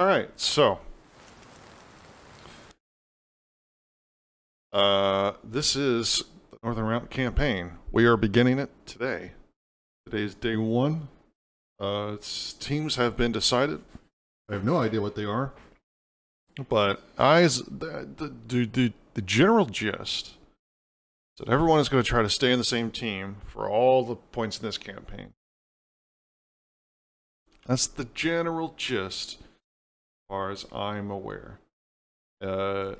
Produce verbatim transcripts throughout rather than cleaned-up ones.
All right, so uh, this is the Northern Route campaign. We are beginning it today. Today's day one. Uh, it's, teams have been decided. I have no idea what they are, but I the the the, the general gist is that everyone is going to try to stay in the same team for all the points in this campaign. That's the general gist, as far as I'm aware. Uh,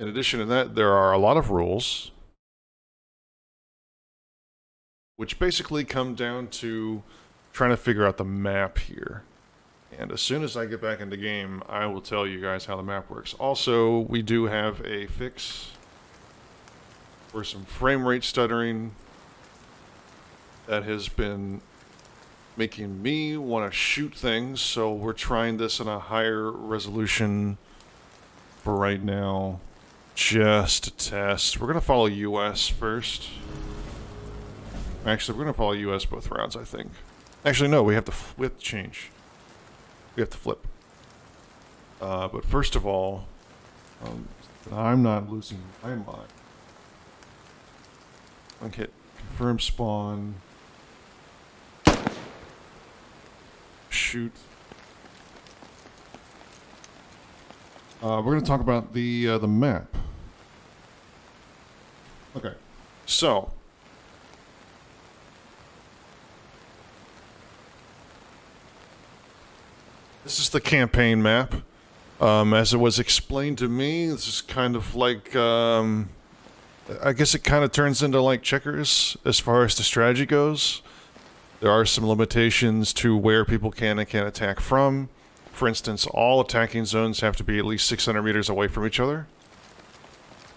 in addition to that, there are a lot of rules, which basically come down to trying to figure out the map here. And as soon as I get back into game, I will tell you guys how the map works. Also, we do have a fix for some frame rate stuttering that has been making me want to shoot things, so we're trying this in a higher resolution for right now, just to test. We're going to follow U S first. Actually, we're going to follow U S both rounds, I think. Actually, no, we have to, we have to change. We have to flip. Uh, but first of all, um, I'm not losing my mind. Okay, confirm spawn. Shoot. Uh, we're going to talk about the uh, the map. Okay, so this is the campaign map. Um, as it was explained to me, this is kind of like, um, I guess it kind of turns into like checkers as far as the strategy goes. There are some limitations to where people can and can't attack from. For instance, all attacking zones have to be at least six hundred meters away from each other.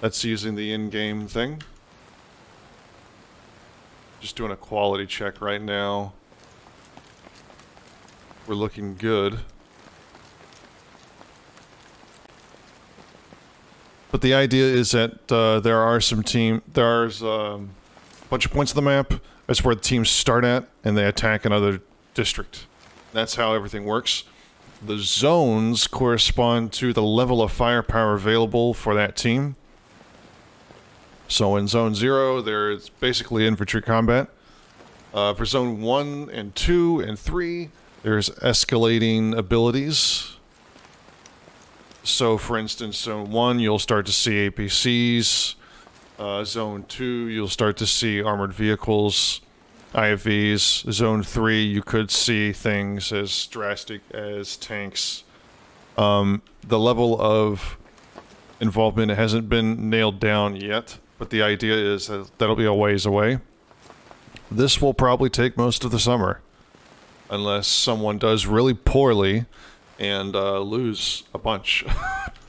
That's using the in-game thing. Just doing a quality check right now. We're looking good. But the idea is that uh, there are some team, there's um, a bunch of points on the map. That's where the teams start at, and they attack another district. That's how everything works. The zones correspond to the level of firepower available for that team. So in zone zero, there's basically infantry combat. Uh, for zone one and two and three, there's escalating abilities. So for instance, zone one, you'll start to see A P Cs. Uh, zone two, you'll start to see armored vehicles, I A Vs. Zone three, you could see things as drastic as tanks. Um, the level of involvement hasn't been nailed down yet, but the idea is that that'll be a ways away. This will probably take most of the summer, unless someone does really poorly and uh, lose a bunch.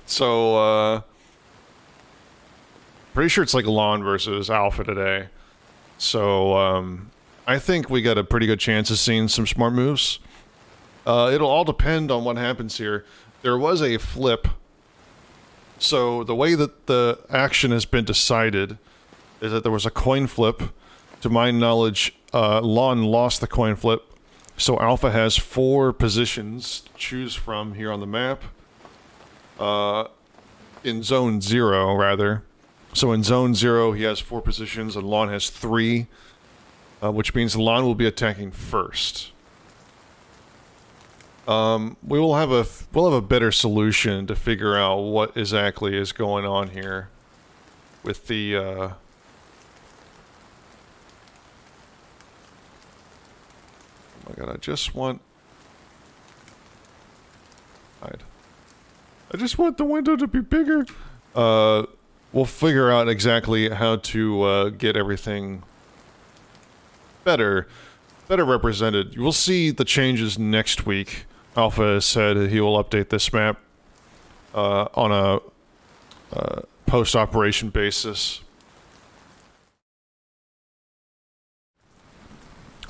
So, uh... pretty sure it's like Lawn versus Alpha today. So, um, I think we got a pretty good chance of seeing some smart moves. Uh, it'll all depend on what happens here. There was a flip. So, the way that the action has been decided is that there was a coin flip. To my knowledge, uh, Lawn lost the coin flip. So, Alpha has four positions to choose from here on the map. Uh, in zone zero, rather. So in zone zero, he has four positions, and Lon has three, uh, which means Lon will be attacking first. Um, we will have a we'll have a better solution to figure out what exactly is going on here with the uh, oh my god! I just want hide. I just want the window to be bigger. Uh. We'll figure out exactly how to uh, get everything better, better represented. We'll see the changes next week. Alpha said he will update this map uh, on a uh, post-operation basis.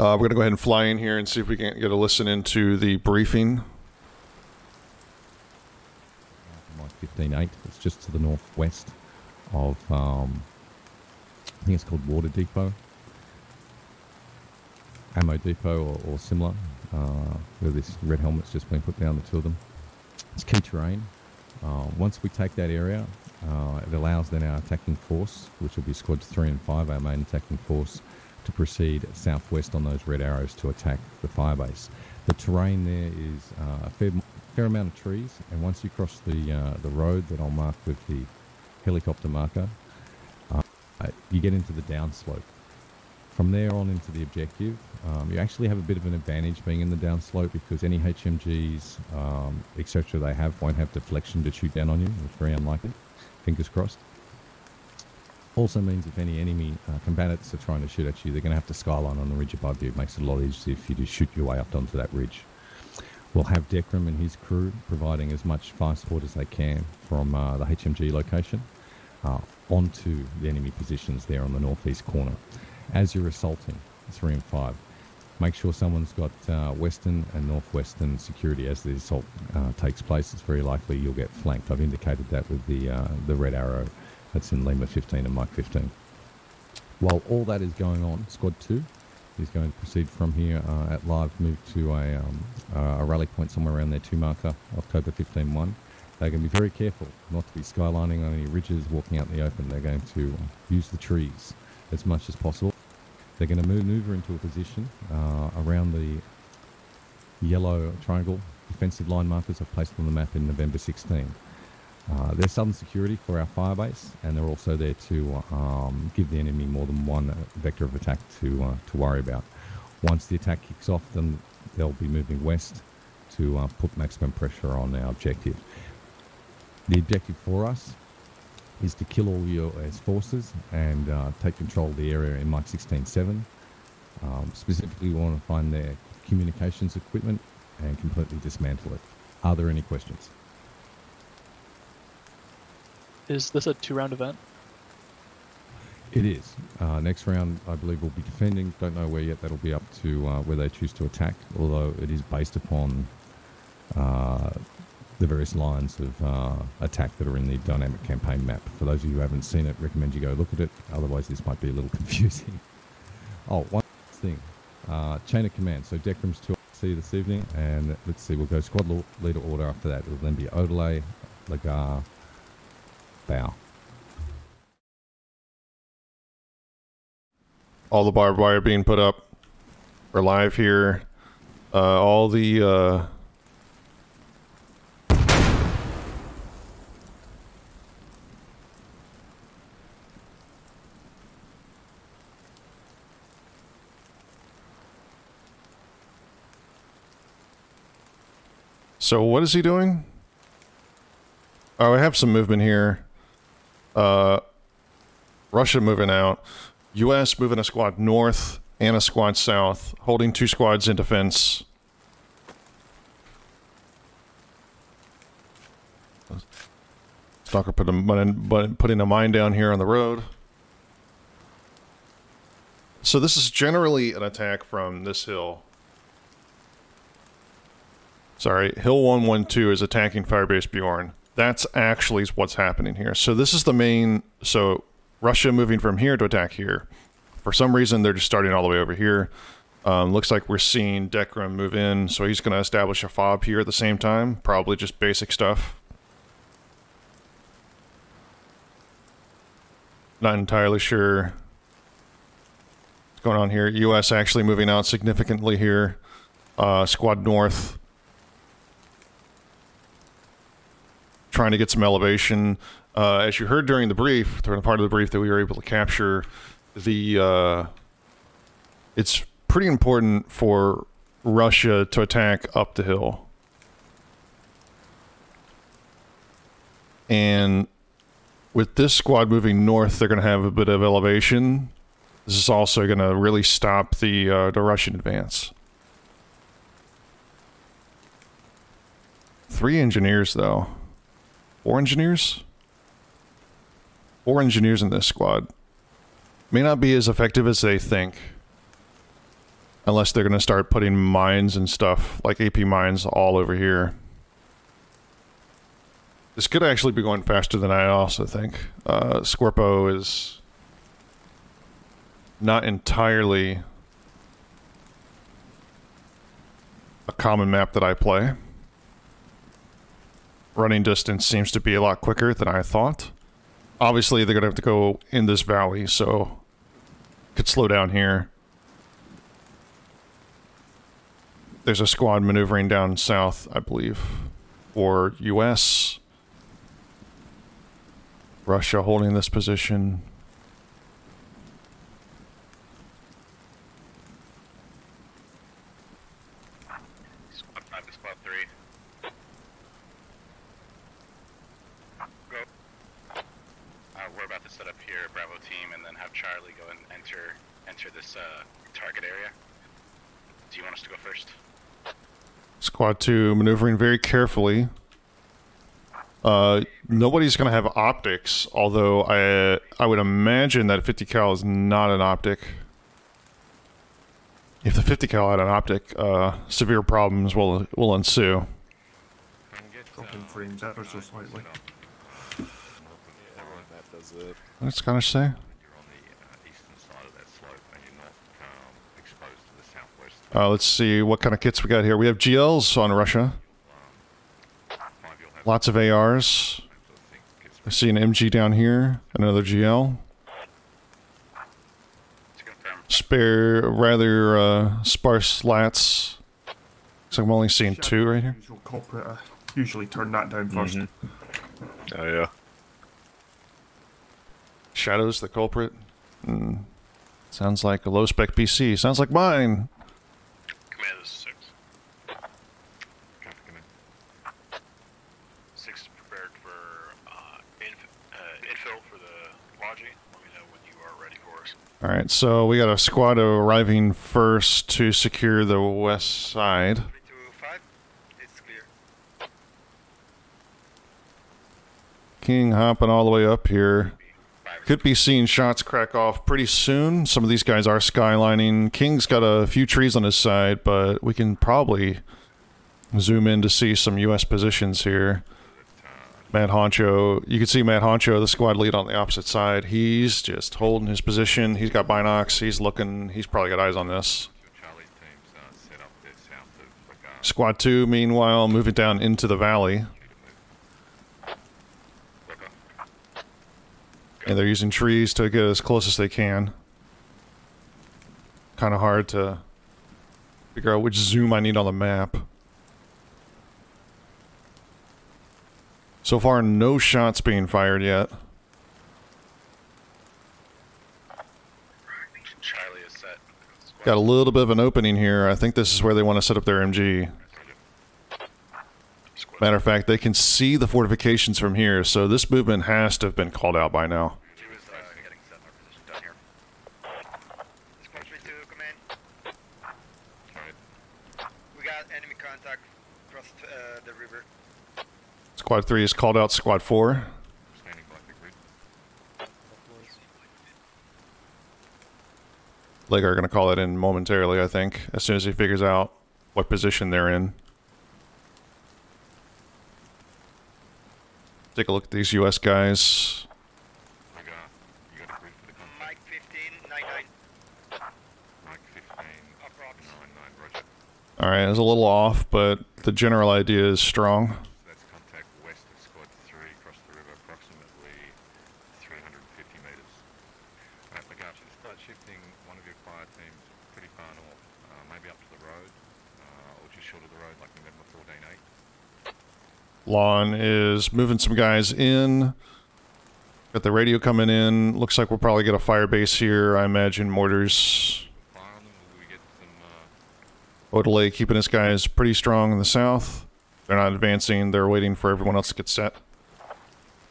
Uh, we're going to go ahead and fly in here and see if we can get a listen into the briefing. Mike fifteen eight, it's just to the northwest of, um, I think it's called Water Depot. ammo depot or, or similar, uh, where this red helmet's just been put down, the two of them. It's key terrain. Uh, once we take that area, uh, it allows then our attacking force, which will be squads three and five, our main attacking force, to proceed southwest on those red arrows to attack the firebase. The terrain there is uh, a fair, fair amount of trees, and once you cross the, uh, the road that I'll mark with the helicopter marker, uh, you get into the downslope. From there on into the objective, um, you actually have a bit of an advantage being in the downslope because any H M Gs, um, et cetera they have won't have deflection to shoot down on you, which is very unlikely, fingers crossed. Also means if any enemy uh, combatants are trying to shoot at you, they're going to have to skyline on the ridge above you. It makes it a lot easier if you just shoot your way up onto that ridge. We'll have Decrim and his crew providing as much fire support as they can from uh, the H M G location uh, onto the enemy positions there on the northeast corner. As you're assaulting three and five, make sure someone's got uh, western and northwestern security as the assault uh, takes place. It's very likely you'll get flanked. I've indicated that with the uh, the red arrow that's in Lima fifteen and Mike fifteen. While all that is going on, Squad Two is going to proceed from here uh, at live move to a um, uh, a rally point somewhere around their two marker, October fifteen one. They're going to be very careful not to be skylining on any ridges, walking out in the open. They're going to use the trees as much as possible. They're going to maneuver into a position uh, around the yellow triangle defensive line markers I've placed on the map in November sixteen. Uh, they're southern security for our firebase, and they're also there to um, give the enemy more than one vector of attack to uh, to worry about. Once the attack kicks off, then they'll be moving west to uh, put maximum pressure on our objective. The objective for us is to kill all U S forces and uh, take control of the area in Mike sixteen seven. Um, specifically, we want to find their communications equipment and completely dismantle it. Are there any questions? Is this a two-round event? It is. Uh, next round, I believe, we'll be defending. Don't know where yet. That'll be up to uh, where they choose to attack, although it is based upon uh, the various lines of uh, attack that are in the dynamic campaign map. For those of you who haven't seen it, recommend you go look at it. Otherwise, this might be a little confusing. Oh, one thing. Uh, chain of command. So Decrim's to see this evening, and let's see, we'll go squad leader order after that. It'll then be Odelay, Lagar, Bow. All the barbed wire being put up. We're live here. Uh, all the... Uh So what is he doing? Oh, I have some movement here. Uh, Russia moving out. U S moving a squad north and a squad south. Holding two squads in defense. Stalker put a, putting a mine down here on the road. So this is generally an attack from this hill. Sorry, Hill one one two is attacking Firebase Bjorn. That's actually what's happening here. So this is the main... So Russia moving from here to attack here. For some reason, they're just starting all the way over here. Um, looks like we're seeing Decrim move in. So he's going to establish a fob here at the same time. Probably just basic stuff. Not entirely sure what's going on here. U S actually moving out significantly here. Uh, squad north. Trying to get some elevation. Uh, as you heard during the brief, during the part of the brief that we were able to capture, the uh, it's pretty important for Russia to attack up the hill. And with this squad moving north, they're going to have a bit of elevation. This is also going to really stop the, uh, the Russian advance. Three engineers, though. Four engineers? Four engineers in this squad. May not be as effective as they think. Unless they're going to start putting mines and stuff, like A P mines, all over here. This could actually be going faster than I also think. Uh, Scorpio is not entirely a common map that I play. Running distance seems to be a lot quicker than I thought. Obviously, they're going to have to go in this valley, so could slow down here. There's a squad maneuvering down south, I believe, or U S. Russia holding this position. Squad five to squad three. Go. Uh, we're about to set up here, Bravo team, and then have Charlie go and enter enter this uh, target area. Do you want us to go first? Squad two maneuvering very carefully. Uh, nobody's going to have optics, although I I would imagine that fifty cal is not an optic. If the fifty cal had an optic, uh, severe problems will will ensue. That's kind of say. Uh, let's see what kind of kits we got here. We have G Ls on Russia. Lots of A Rs. I see an M G down here. Another G L. Spare, rather uh, sparse lats. So I'm only seeing two right here. Usually turn that down first. Mm-hmm. Oh yeah. Shadows, the culprit. Mm. Sounds like a low spec P C. Sounds like mine. Alright, so we got a squad arriving first to secure the west side. three two five, it's clear. King hopping all the way up here. Could be seeing shots crack off pretty soon. Some of these guys are skylining. King's got a few trees on his side, but we can probably zoom in to see some U S positions here. Mad Honcho, you can see Mad Honcho, the squad lead on the opposite side. He's just holding his position. He's got binocs. He's looking. He's probably got eyes on this. Squad two, meanwhile, moving down into the valley. And they're using trees to get as close as they can. Kind of hard to figure out which zoom I need on the map. So far, no shots being fired yet. Charlie is set. Got a little bit of an opening here. I think this is where they want to set up their M G. Matter of fact, they can see the fortifications from here, so this movement has to have been called out by now. We got enemy contact across uh, the river. Squad three is called out. Squad four. Lega are going to call that in momentarily, I think, as soon as he figures out what position they're in. Take a look at these U S guys. Mike fifteen, nine nine. Mike fifteen, nine nine, roger. Alright, it was a little off, but the general idea is strong. Lon is moving some guys in. Got the radio coming in. Looks like we'll probably get a fire base here. I imagine mortars. Odelay keeping his guys pretty strong in the south. They're not advancing. They're waiting for everyone else to get set.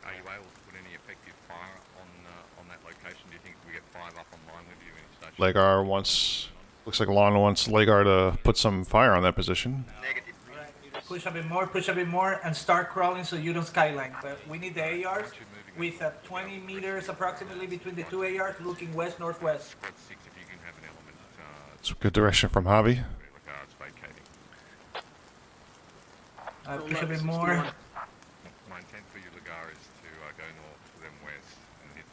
Are you able to put any effective fire on, uh, on that location? Do you think we get five up online with you in station? Lagar wants... Looks like Lon wants Lagar to put some fire on that position. Negative. Push a bit more, push a bit more, and start crawling so you don't skyline. But we need the A Rs with uh, twenty meters approximately between the two A Rs looking west-northwest. It's a good direction from Javi. Uh, push a bit more. My intent for you, Lagar, is to go north, then west, and hit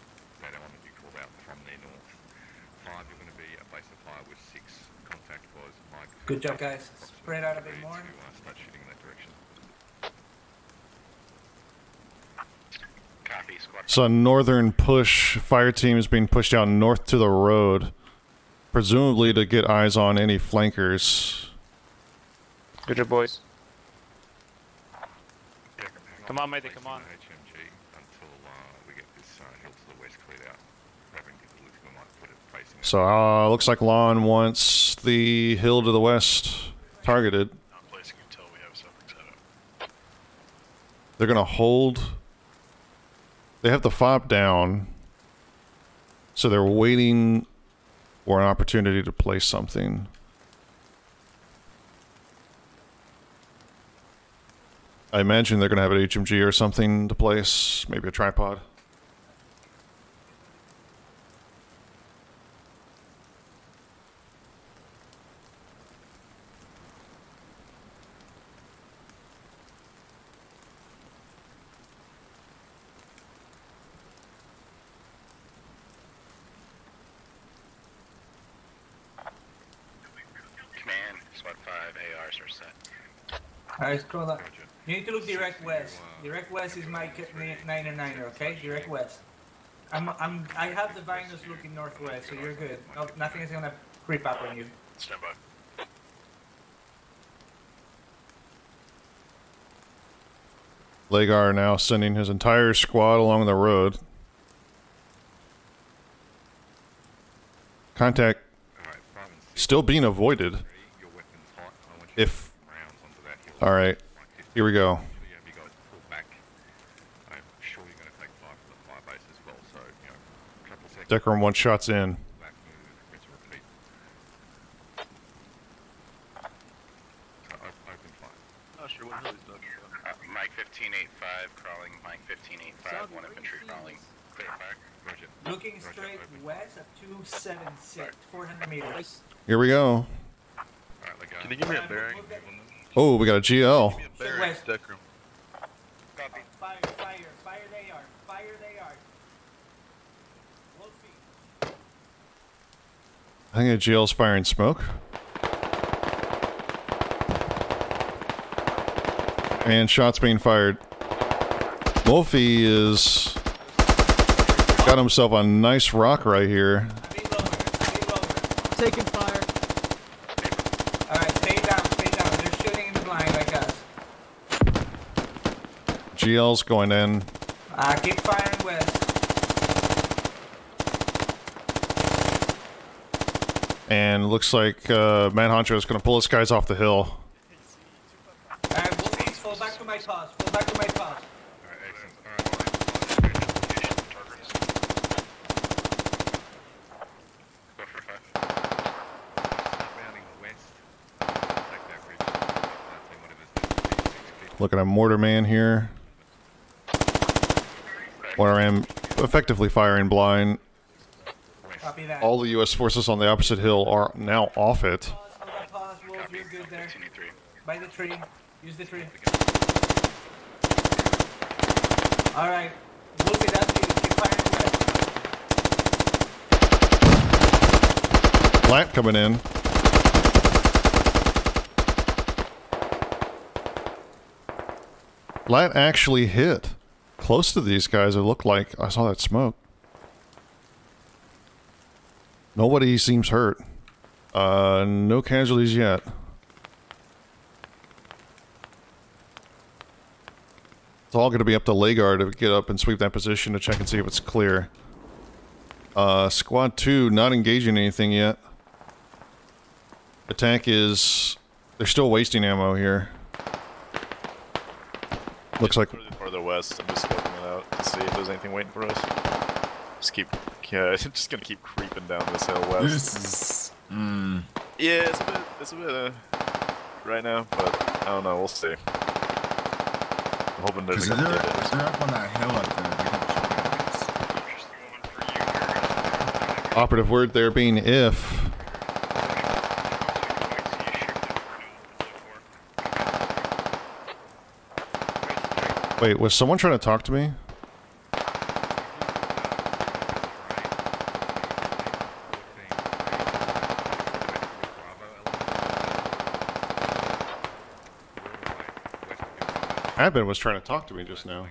that element you call out from their north. five, you're going to be a base of fire with six. Contact was Mike. Good job, guys. Spread out a bit more. To, uh, start shooting in that direction. Copy, squad. So, northern push fire team is being pushed out north to the road, presumably to get eyes on any flankers. Good job, boys. Yeah, come on, matey, come on. So, uh, looks like Lon wants the hill to the west targeted. I'm placing until we have something set up. They're gonna hold. They have the fob down. So they're waiting for an opportunity to place something. I imagine they're gonna have an H M G or something to place, maybe a tripod. Alright, scroll up. You need to look direct west. Direct west is Mike nine nine, okay? Direct west. I'm, I'm, I have the Vinos looking northwest, so you're good. No, nothing is gonna creep up on you. Stand by. Lagar now sending his entire squad along the road. Contact still being avoided. If All right, here we go. Decorum one shots in. Mike fifteen eight five crawling. Mike fifteen eight five one infantry crawling. Clear fire. Looking straight west at two seven six four hundred meters. Here we go. Can you give me a bearing? Oh, we got a G L. West. Deckroom. Copy. Fire, fire, fire they are. Fire they are. Wolfie. I think the G L's firing smoke. And shots being fired. Wolfie is... got himself a nice rock right here. Taking fire. G L's going in. Uh, keep firing west. And looks like uh, Manhunter is going to pull his guys off the hill. Alright, we'll please fall back to my pass. Fall back to my pass. Looking at Mortar Man here. Where I am effectively firing blind. All the U S forces on the opposite hill are now off it. By the tree. Use the tree. Alright. Look at that. Keep firing. Plant coming in. Lat actually hit. Close to these guys, it looked like. I saw that smoke. Nobody seems hurt. Uh, no casualties yet. It's all going to be up to Lagar to get up and sweep that position to check and see if it's clear. Uh, squad two not engaging anything yet. Attack is... they're still wasting ammo here. Looks like further west. I'm just scoping it out to see if there's anything waiting for us. Just keep, yeah, I'm just gonna keep creeping down this hill west. This is, mm. yeah, it's a bit, it's a bit uh, right now, but I don't know. We'll see. I'm hoping there's. They're, they're up on that hill up there. Operative word there being if. Wait, was someone trying to talk to me? admin was trying to talk to me just now.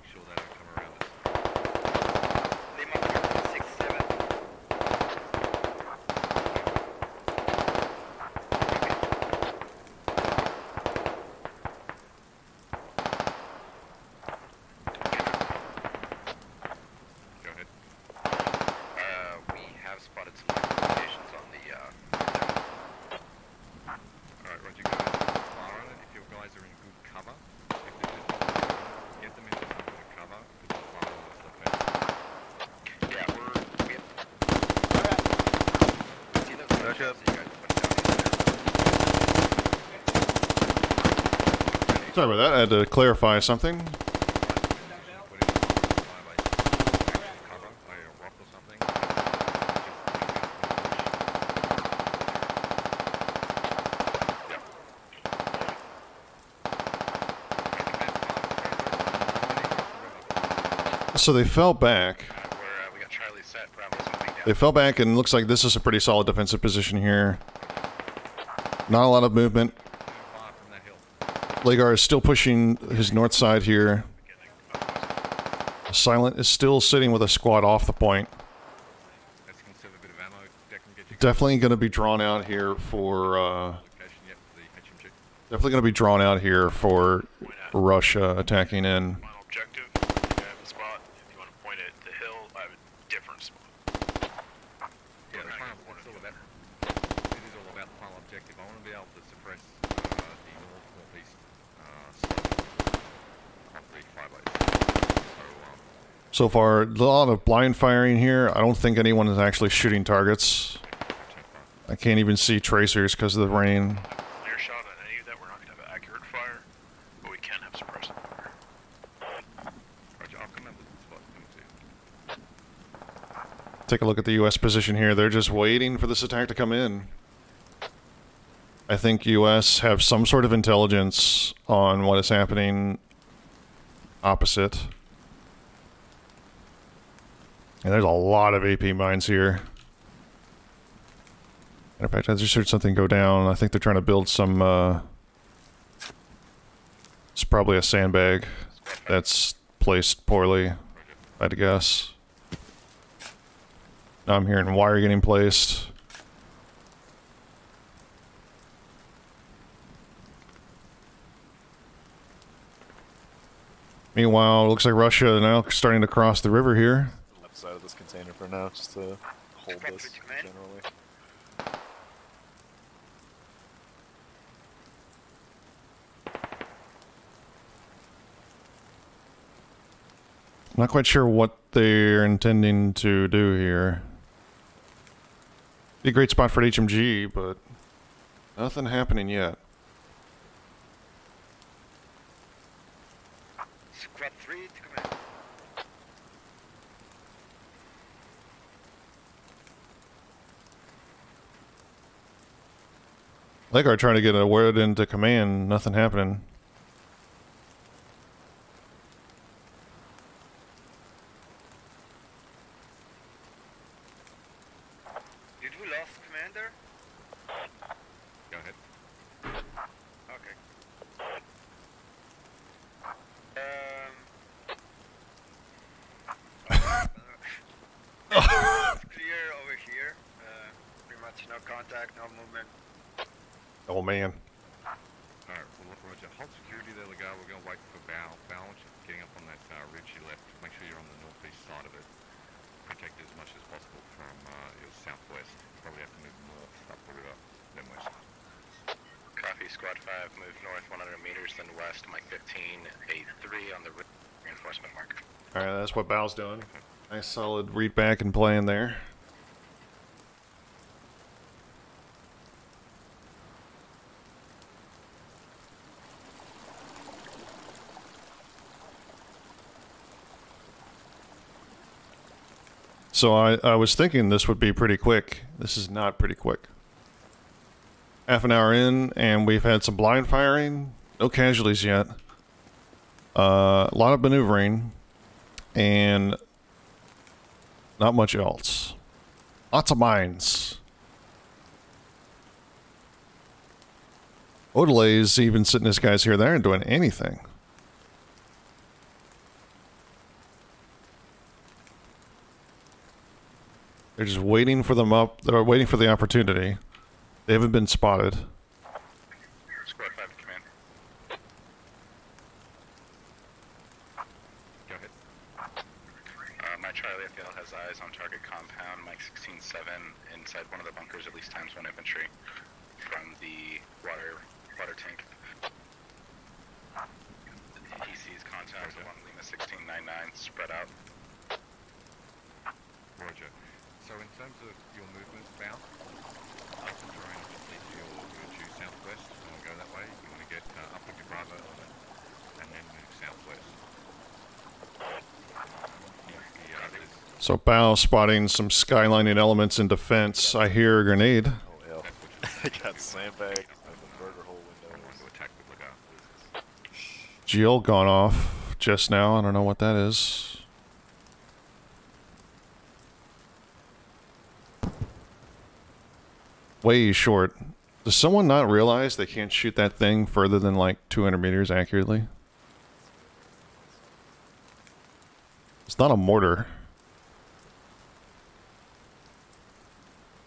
Sorry about that, I had to clarify something. So they fell back. They fell back, and looks like this is a pretty solid defensive position here. Not a lot of movement. Lagar is still pushing his north side here. Silent is still sitting with a squad off the point. Definitely going to be drawn out here for. Uh, definitely going to be drawn out here for Russia attacking in. So far, a lot of blind firing here. I don't think anyone is actually shooting targets. I can't even see tracers because of the rain. Clear shot on any of that. We're not going to have accurate fire, but we can have suppressive fire. Roger, I'll come in with the spot. Take a look at the U S position here. They're just waiting for this attack to come in. I think U S have some sort of intelligence on what is happening opposite. And there's a lot of A P mines here. Matter of fact, I just heard something go down. I think they're trying to build some, uh... it's probably a sandbag that's placed poorly, I'd guess. Now I'm hearing wire getting placed. Meanwhile, it looks like Russia now starting to cross the river here. Out of this container for now, just to hold this generally. Not quite sure what they're intending to do here. Be a great spot for an H M G, but nothing happening yet. Legar trying to get a word into command, nothing happening. Did we lose commander? Go ahead. Okay. Um it's clear over here. Uh, pretty much no contact, no movement. Oh man. Alright, we'll look, Roger. Hold security there, Lagarde. We're going to wait for Bow. Bow, getting up on that uh, ridge you left. Make sure you're on the northeast side of it. Protect it as much as possible from uh, your southwest. Probably have to move north, up the river, then west. Copy, Squad five. Move north one hundred meters, then west. Mike fifteen, eight three on the reinforcement marker. Alright, that's what Bow's doing. Nice solid read back and play in there. So I, I was thinking this would be pretty quick. This is not pretty quick. Half an hour in, and we've had some blind firing. No casualties yet. Uh, a lot of maneuvering. And not much else. Lots of mines. Odelay is even sitting his guys here. They aren't doing anything. They're just waiting for them up. They're waiting for the opportunity. They haven't been spotted. Squad five to command. Go ahead. Uh, my Charlie F L has eyes on target compound, Mike sixteen seven, inside one of the bunkers, at least times one infantry, from the water water tank. He sees contact along Lima sixteen ninety-nine, spread out. Roger. So in terms of your movement south, up the terrain, just lead you to your southwest. You want to go that way, you want to get uh, up with your brother and then move southwest. The, uh, so bow spotting some skylining elements in defense. I hear a grenade. Oh hell. I got sandbag. G L gone off just now. I don't know what that is. Way short. Does someone not realize they can't shoot that thing further than like two hundred meters accurately? It's not a mortar.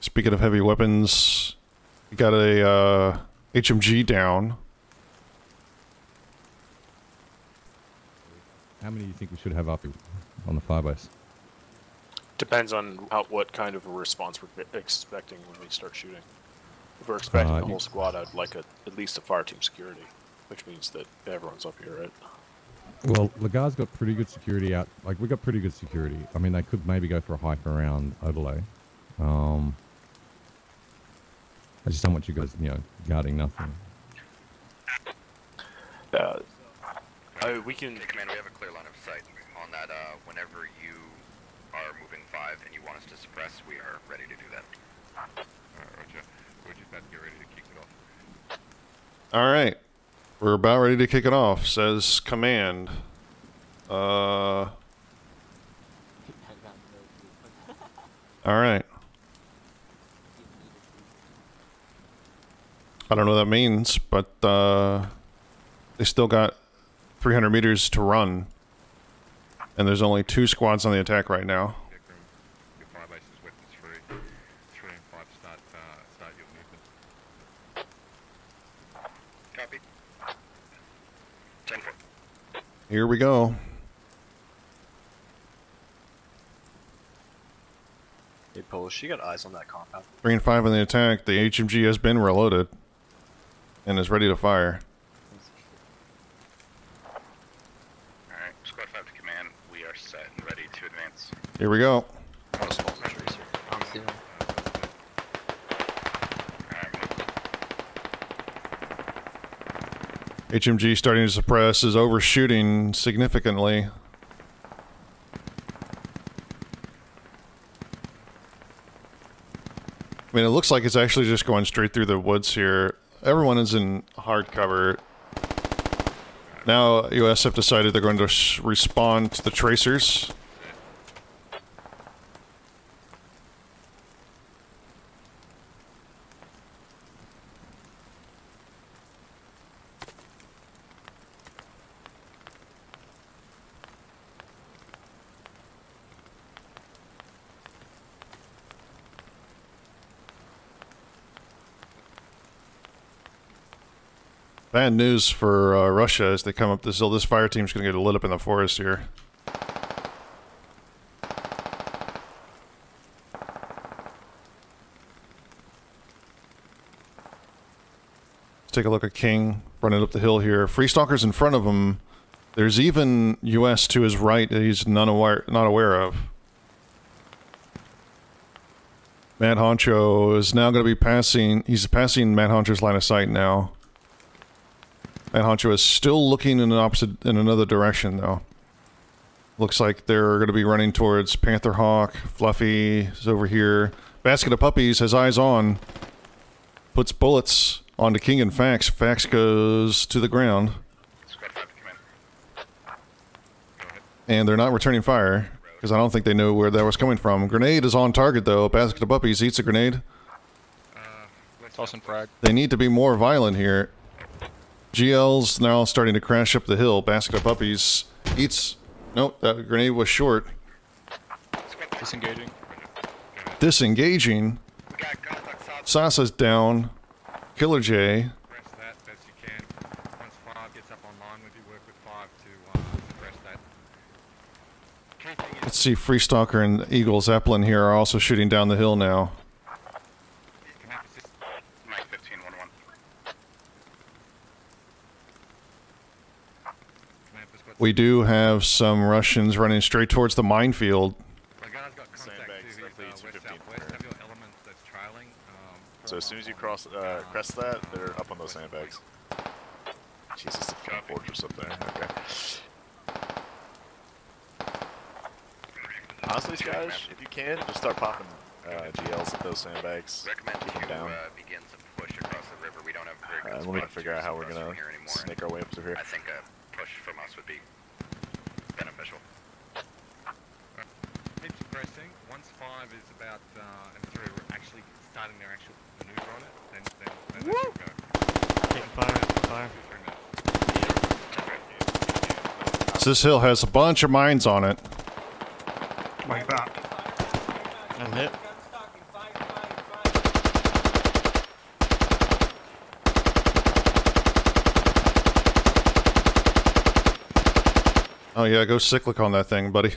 Speaking of heavy weapons, you got a uh, H M G down. How many do you think we should have up on the Firebase? Depends on how, what kind of a response we're expecting when we start shooting. If we're expecting uh, the whole squad, I'd like a, at least a fire team security, which means that everyone's up here, right? Well, Lagar's got pretty good security out. Like, we got pretty good security. I mean, they could maybe go for a hike around overlay. Um, I just don't want you guys, you know, guarding nothing. Uh, I, we can... Hey, Commander, we have a clear line of sight on that. Uh, whenever you... are moving five and you want us to suppress, we are ready to do that. Alright, Roger. We're just about to get ready to kick it off. Alright. We're about ready to kick it off, says command. Uh Alright. I don't know what that means, but uh they still got three hundred meters to run. And there's only two squads on the attack right now. Your fire base is weapons free. Three and five start, uh, start your movement. Copy. Ten foot. Here we go. Hey, Polish, she got eyes on that compound. Three and five on the attack. The H M G has been reloaded and is ready to fire. Here we go. H M G starting to suppress, is overshooting significantly. I mean, it looks like it's actually just going straight through the woods here. Everyone is in hard cover. Now U S have decided they're going to respond to the tracers. Bad news for uh, Russia as they come up this hill. This fire team's going to get lit up in the forest here. Let's take a look at King running up the hill here. Free Stalker's in front of him. There's even U S to his right that he's not aware, not aware of. Mad Honcho is now going to be passing. He's passing Mad Honcho's line of sight now. And Honcho is still looking in an opposite, in another direction though. Looks like they're going to be running towards Panther Hawk. Fluffy is over here. Basket of Puppies has eyes on. Puts bullets onto King and Fax. Fax goes to the ground. And they're not returning fire because I don't think they know where that was coming from. Grenade is on target though. Basket of Puppies eats a grenade. Uh, toss and frag. They need to be more violent here. G L's now starting to crash up the hill. Basket of Puppies eats... Nope, that grenade was short. Disengaging. Go ahead. Go ahead. disengaging. Sasa's down. Killer J. Press that best you can. Once five gets up online, we do work with five to uh, press that. Let's see, Free Stalker and Eagle Zeppelin here are also shooting down the hill now. We do have some Russians running straight towards the minefield. So as soon as you cross, uh, crest that, they're up on those sandbags. Jesus, the fortress up there. Okay. Honestly, guys, if you can, just start popping uh, G Ls at those sandbags. Recommend keep them down. Uh, let me figure out how we're gonna snake our way up through here. I think a push from us would be beneficial. It's pressing. Once five is about uh, and three, we're actually starting their actual maneuver on it. Then, then, then they should go. Taking fire, fire. So this hill has a bunch of mines on it. Like that. I'm hit. Oh yeah, go cyclic on that thing, buddy.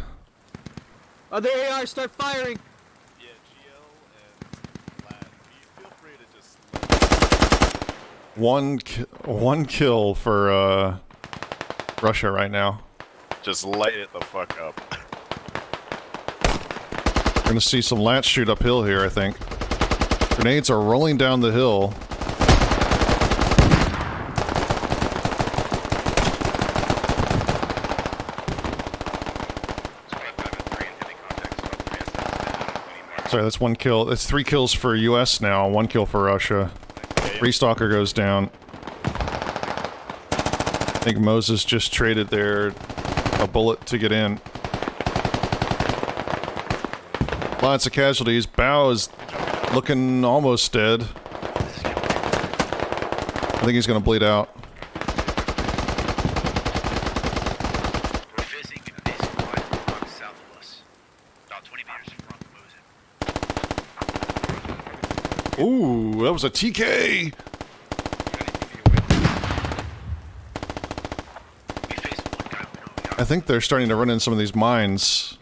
Oh, there they are! Start firing! Yeah, G L and Lad, feel free to just... One, ki one kill for, uh, Russia right now. Just light it the fuck up. We're gonna see some lats shoot uphill here, I think. Grenades are rolling down the hill. Sorry, that's one kill. That's three kills for U S now, one kill for Russia. Restalker goes down. I think Moses just traded there a bullet to get in. Lots of casualties. Bao is looking almost dead. I think he's going to bleed out. Ooh, that was a T K! I think they're starting to run in some of these mines.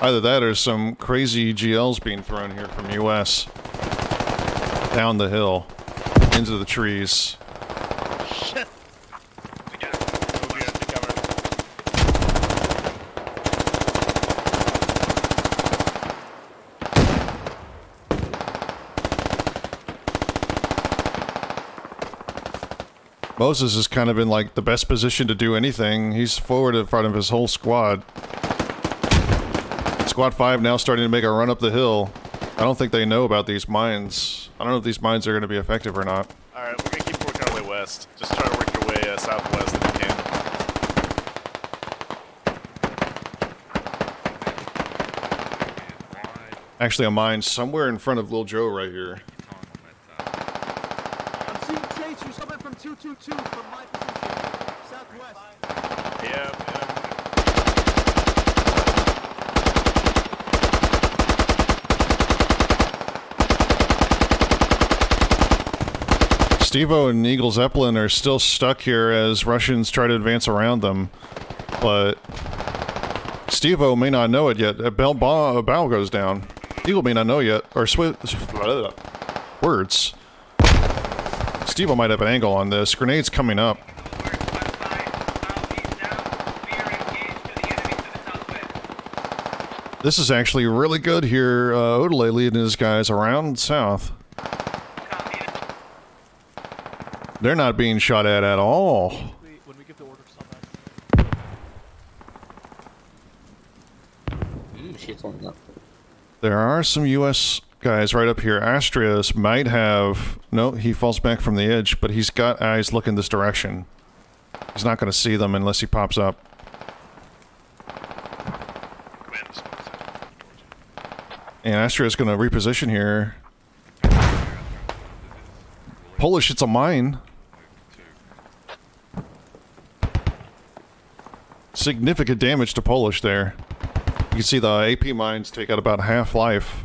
Either that or some crazy G Ls being thrown here from U S. Down the hill. Into the trees. Shit! Moses is kind of in, like, the best position to do anything. He's forward in front of his whole squad. Squad five now starting to make a run up the hill. I don't think they know about these mines. I don't know if these mines are going to be effective or not. Alright, we're going to keep working our way west. Just try to work your way uh, southwest if you can. Actually, a mine somewhere in front of Lil Joe right here. two two two from my position, southwest. Yeah, yeah. Steve-O and Eagle Zeppelin are still stuck here as Russians try to advance around them, but Steve-O may not know it yet. A bell bow goes down. Eagle may not know yet, or swift words. Steve-O might have an angle on this. Grenades coming up. This is actually really good here. Uh, Odelay leading his guys around south. They're not being shot at at all. There are some U S guys right up here. Astrius might have... No, he falls back from the edge, but he's got eyes looking this direction. He's not going to see them unless he pops up. And Astrius is going to reposition here. Polish, it's a mine. Significant damage to Polish there. You can see the A P mines take out about half life.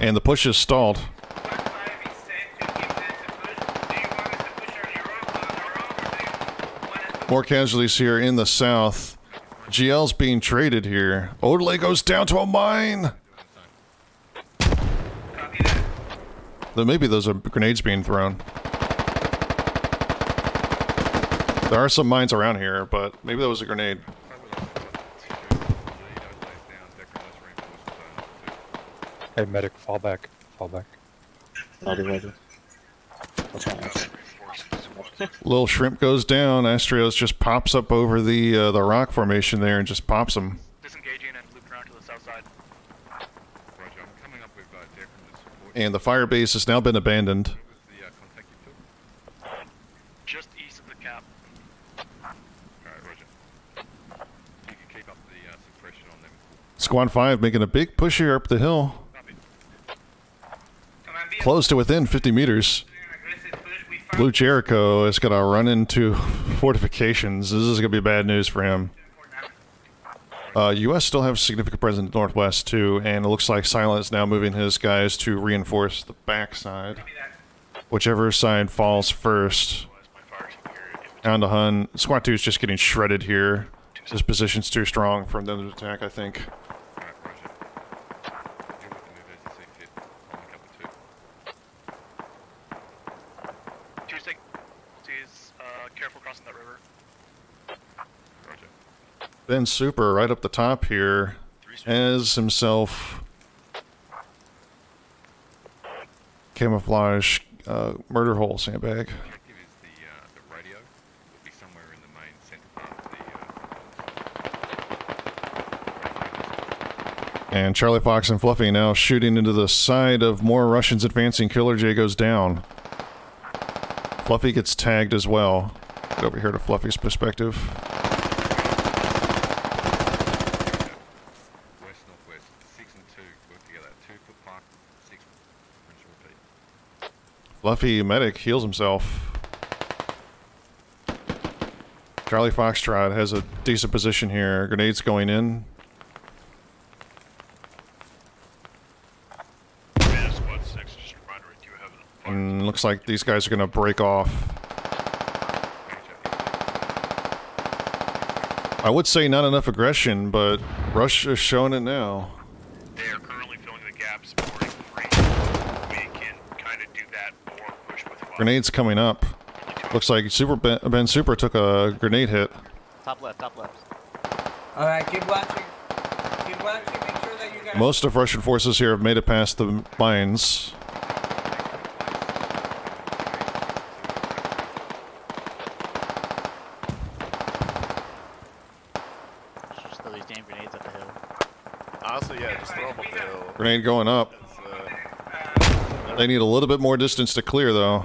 And the push is stalled. More casualties here in the south. G L's being traded here. Odelay goes down to a mine! Though maybe those are grenades being thrown. There are some mines around here, but maybe that was a grenade. Hey, medic, fall back. Fall back. I'll be ready. Little shrimp goes down. Astrios just pops up over the uh, the rock formation there and just pops him. Disengaging and looped around to the south side. Roger, I'm coming up with uh, Deck from the support. And the fire base has now been abandoned. The, uh, contact you took? Just east of the cap. Alright, Roger. You can keep up the uh, suppression on them. Squad five making a big push here up the hill. Close to within fifty meters. Blue Jericho is going to run into fortifications. This is going to be bad news for him. Uh, U S still have significant presence in the northwest too, and it looks like Silent is now moving his guys to reinforce the backside. Whichever side falls first. Down to Hun. Squad two is just getting shredded here. His position's too strong for them to attack, I think. Ben Super right up the top here has himself camouflage uh, murder hole sandbag. And Charlie Fox and Fluffy now shooting into the side of more Russians advancing. Killer J goes down. Fluffy gets tagged as well. Get over here to Fluffy's perspective. Fluffy medic heals himself. Charlie Foxtrot has a decent position here. Grenades going in. And looks like these guys are going to break off. I would say not enough aggression, but Rush is showing it now. Grenades coming up. Looks like Super Ben, Ben Super took a grenade hit. Top left, top left. All right, keep watching. Keep watching. Make sure that you guys. Most of Russian forces here have made it past the mines. Just throw these damn grenades up the hill. Honestly, yeah, just throw them up the hill. Grenade going up. Uh, they need a little bit more distance to clear, though.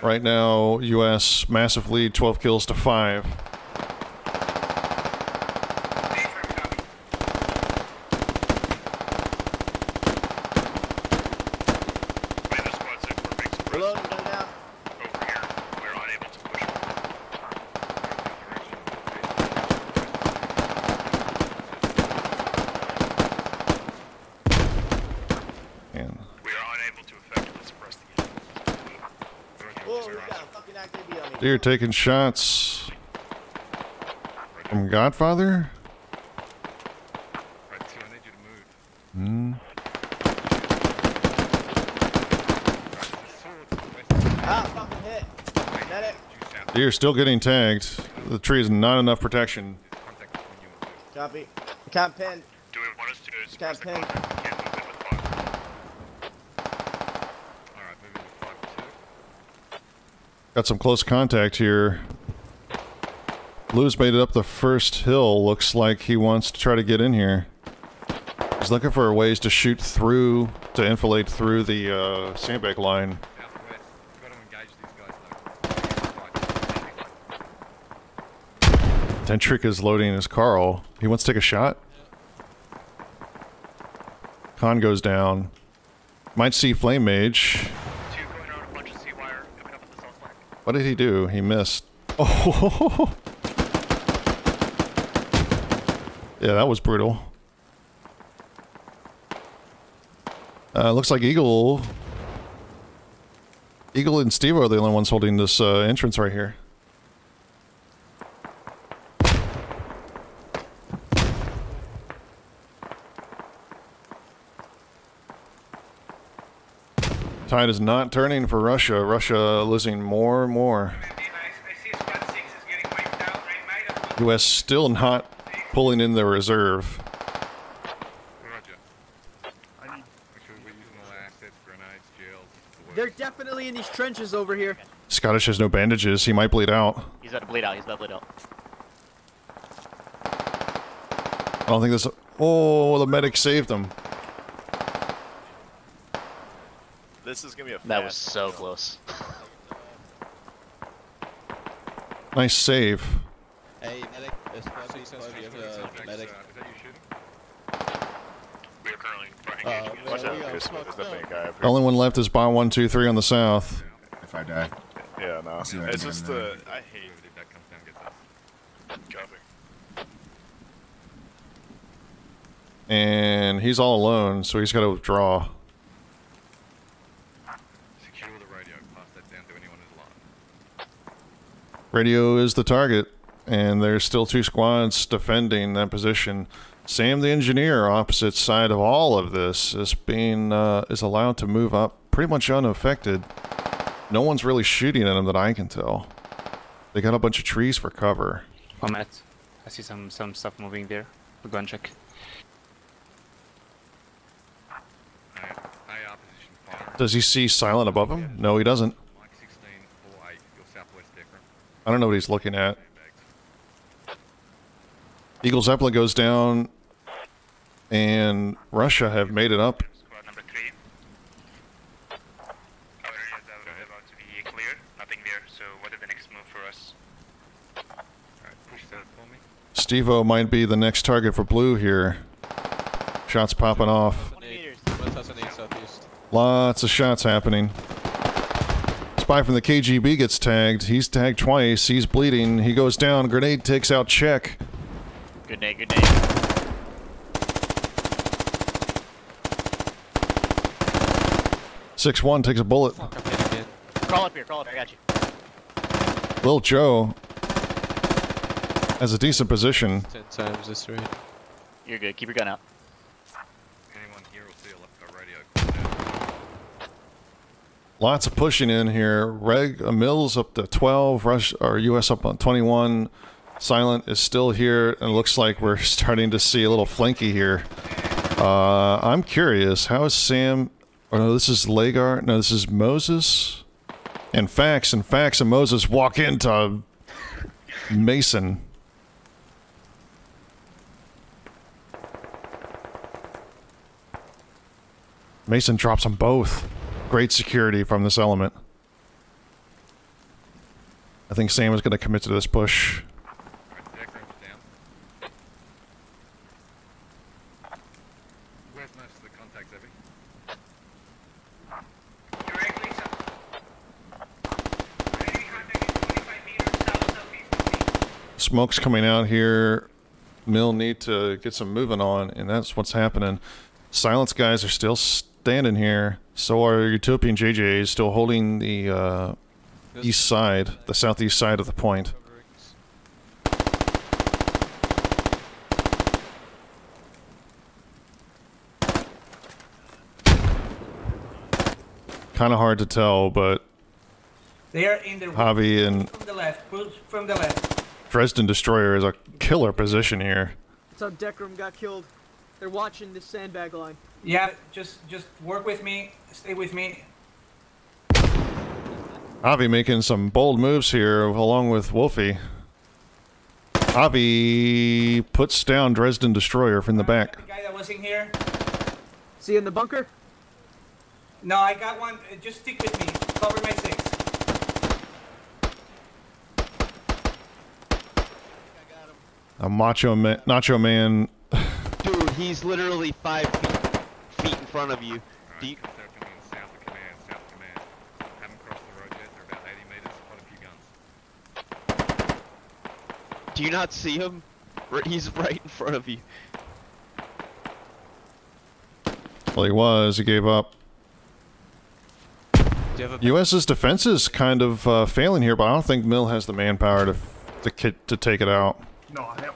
Right now, U S massive lead, twelve kills to five. Deer taking shots from Godfather. Mm. Deer still getting tagged. The tree is not enough protection. Copy. Can't pin. Do we want us to? Can't pin. Got some close contact here. Blue's made it up the first hill. Looks like he wants to try to get in here. He's looking for ways to shoot through, to infiltrate through the uh, sandbag line. Tentrick is loading his Carl. He wants to take a shot. Con goes down. Might see Flame Mage. What did he do? He missed. Oh! Yeah, that was brutal. Uh, looks like Eagle... Eagle and Steve are the only ones holding this uh, entrance right here. Tide is not turning for Russia. Russia losing more and more. U S still not pulling in their reserve. They're definitely in these trenches over here. Scottish has no bandages. He might bleed out. He's about to bleed out. He's about to bleed out. I don't think this... Oh, the medic saved him. This is going to be a fast... That was so close. Nice save. Hey, medic. Is that medic? Uh, Watch out, yeah, Chris, there's definitely a guy up here. Only one left is bomb one, two, three on the south. If I die. Yeah, no. It's yeah, just the... Uh, I hate it if that comes down and gets us. And he's all alone, so he's got to withdraw. Secure the radio. Pass that down to anyone who's lost. Radio is the target, and there's still two squads defending that position. Sam the engineer, opposite side of all of this, is being uh, is allowed to move up pretty much unaffected. No one's really shooting at him that I can tell. They got a bunch of trees for cover. One minute. I see some some stuff moving there. We'll go and check. Does he see Silent above him? No, he doesn't. I don't know what he's looking at. Eagle Zeppelin goes down. And Russia have made it up. Number three. Our areas are about to be clear. Nothing there. So what is the next move for us? Alright, push that for me. Steve-O might be the next target for Blue here. Shots popping off. Lots of shots happening. Spy from the K G B gets tagged. He's tagged twice. He's bleeding. He goes down. Grenade takes out Czech. Good day, good day. six one takes a bullet. Crawl up here, crawl up here, I got you. Lil Joe has a decent position. ten times this way. You're good, keep your gun out. Anyone here will see a left radio. Lots of pushing in here. Reg uh, Mills up to twelve, Rush or U S up on twenty-one. Silent is still here, and it looks like we're starting to see a little flanky here. Uh, I'm curious, how is Sam... Oh, no, this is Lagar. No, this is Moses. And Fax, and Fax and Moses walk into Mason. Mason drops them both. Great security from this element. I think Sam is going to commit to this push. Smoke's coming out here. Mill need to get some moving on, and that's what's happening. Silence guys are still standing here. So are Utopian J Js, still holding the uh, east side, the southeast side of the point. Kind of hard to tell, but they are in the Javi and from the left. Push from the left. Dresden Destroyer is a killer position here. That's how Decrum got killed. They're watching this sandbag line. Yeah, just just work with me. Stay with me. Avi making some bold moves here along with Wolfie. Avi puts down Dresden Destroyer from the back. The guy that was in here. Is he in the bunker? No, I got one. Just stick with me. Cover my six. A macho man, nacho man. Dude, he's literally five feet feet in front of you. Right, do you south of command, south of command. Haven't crossed the road yet, they're about eighty meters, quite a few guns. Do you not see him? He's right in front of you. Well, he was, he gave up. U S's defense is kind of uh, failing here, but I don't think Mill has the manpower to to, to take it out. No, I haven't.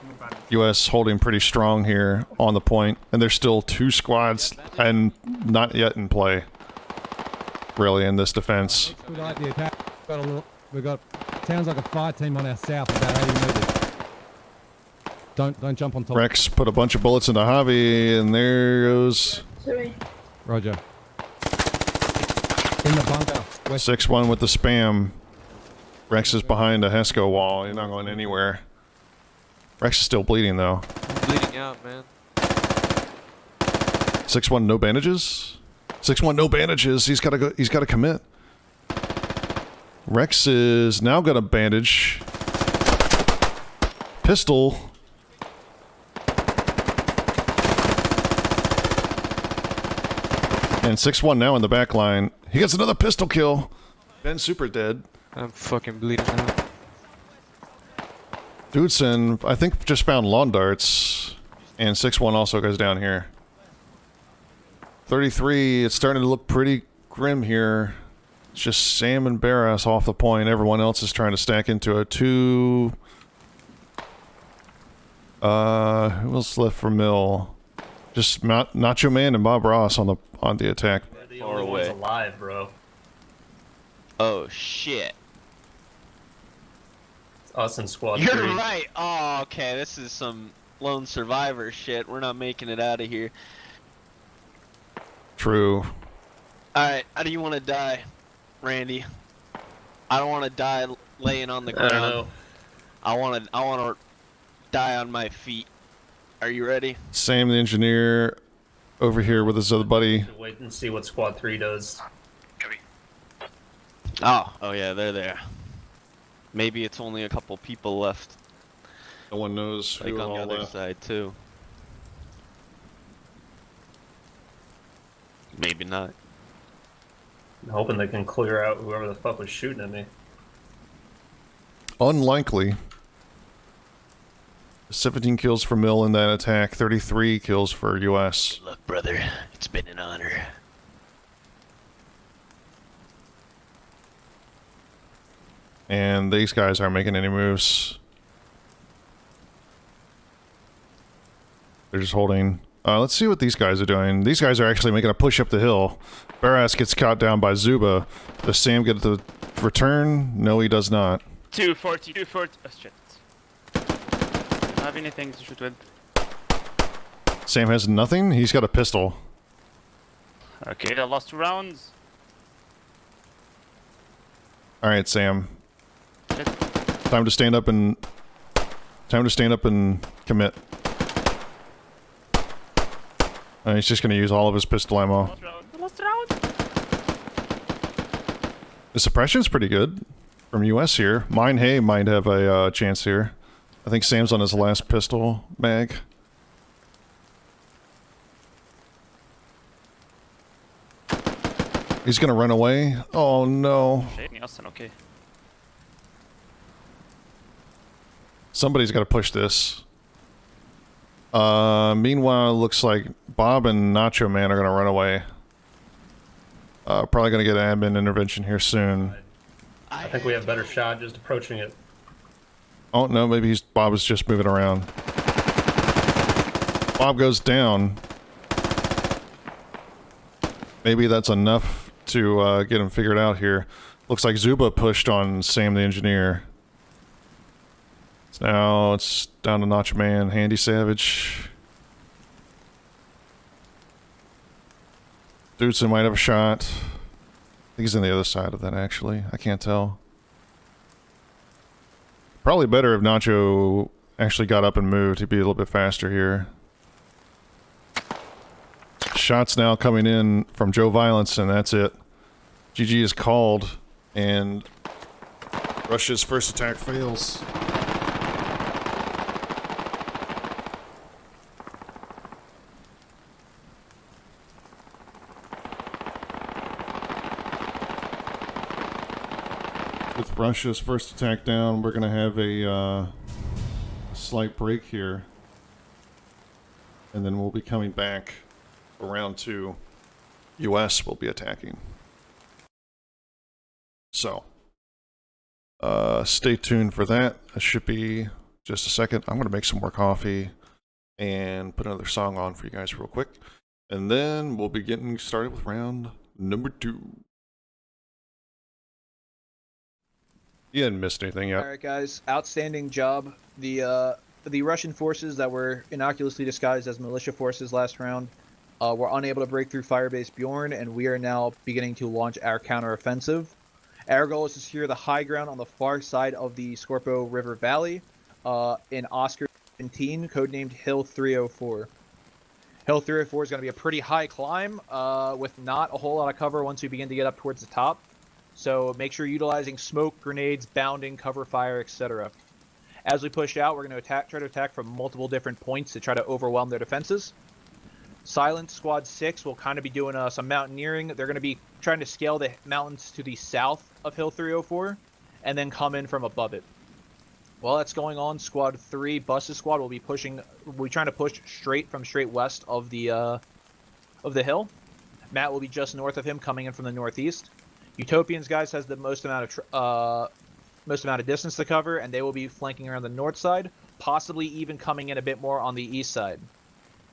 U S holding pretty strong here on the point, and there's still two squads and not yet in play. Really, in this defense. Good idea. We've got a little. We got. Sounds like a fire team on our south, about eighty meters. Don't don't jump on top. Rex put a bunch of bullets into Javi, and there goes. Sorry. Roger. In the bunker. six one with the spam. Rex is behind a HESCO wall. You're not going anywhere. Rex is still bleeding though. I'm bleeding out, man. six one, no bandages. six one, no bandages. He's gotta go. He's gotta commit. Rex is now got a bandage. Pistol. And six one now in the back line. He gets another pistol kill. Ben super dead. I'm fucking bleeding out. Dudson, I think, just found lawn darts. And six one also goes down here. thirty-three, it's starting to look pretty grim here. It's just Sam and Barras off the point. Everyone else is trying to stack into a two. Uh, who else left for Mill? Just not Nacho Man and Bob Ross on the on the attack. They're the only ones alive, bro. Oh shit! It's us and Squad You're three. Right. Oh, okay. This is some lone survivor shit. We're not making it out of here. True. All right. How do you want to die, Randy? I don't want to die laying on the ground. I don't know. I want to. I want to die on my feet. Are you ready? Sam the engineer over here with his other buddy. Wait and see what Squad three does. Oh, oh yeah, they're there. Maybe it's only a couple people left. No one knows who like on all the other left. Side too. Maybe not. I'm hoping they can clear out whoever the fuck was shooting at me. Unlikely. seventeen kills for Mill in that attack, thirty-three kills for U S. Good luck, brother. It's been an honor. And these guys aren't making any moves. They're just holding. Uh, let's see what these guys are doing. These guys are actually making a push up the hill. Barras gets caught down by Zuba. Does Sam get the return? No, he does not. two forty, two forty. Oh, shit. Have anything to shoot with. Sam has nothing. He's got a pistol. Okay, the last two rounds. All right, Sam. Shit. Time to stand up and time to stand up and commit. Uh, he's just gonna use all of his pistol ammo. Last round. The last round. The suppression's pretty good from U S here. Mine Hay might have a uh, chance here. I think Sam's on his last pistol mag. He's gonna run away. Oh no. Okay. Somebody's gotta push this. Uh, meanwhile, it looks like Bob and Nacho Man are gonna run away. Uh, probably gonna get an admin intervention here soon. I think we have a better shot just approaching it. Oh no, maybe he's, Bob is just moving around. Bob goes down. Maybe that's enough to uh, get him figured out here. Looks like Zuba pushed on Sam the engineer. So now it's down to Nacho Man, Handy Savage. Dudson might have a shot. I think he's on the other side of that actually. I can't tell. Probably better if Nacho actually got up and moved. He'd be a little bit faster here. Shots now coming in from Joe Violence, and that's it. G G is called, and Russia's first attack fails. with Russia's first attack down, we're going to have a uh, slight break here. And then we'll be coming back around to U S will be attacking. So, uh, stay tuned for that. It should be just a second. I'm going to make some more coffee and put another song on for you guys real quick. And then we'll be getting started with round number two. You hadn't missed anything yet. All right, guys. Outstanding job. The, uh, the Russian forces that were innocuously disguised as militia forces last round uh, were unable to break through Firebase Bjorn, and we are now beginning to launch our counteroffensive. Our goal is to secure the high ground on the far side of the Scorpio River Valley uh, in Oscar seventeen, codenamed Hill three oh four. Hill three oh four is going to be a pretty high climb uh, with not a whole lot of cover once we begin to get up towards the top. So make sure you're utilizing smoke, grenades, bounding, cover fire, et cetera. As we push out, we're going to attack, try to attack from multiple different points to try to overwhelm their defenses. Silent Squad six will kind of be doing uh, some mountaineering. They're going to be trying to scale the mountains to the south of Hill three oh four and then come in from above it. While that's going on, Squad three, Buses Squad, will be pushing. We're trying to push straight from straight west of the uh, of the hill. Matt will be just north of him, coming in from the northeast. Utopians, guys, has the most amount of tr uh, most amount of distance to cover, and they will be flanking around the north side, possibly even coming in a bit more on the east side.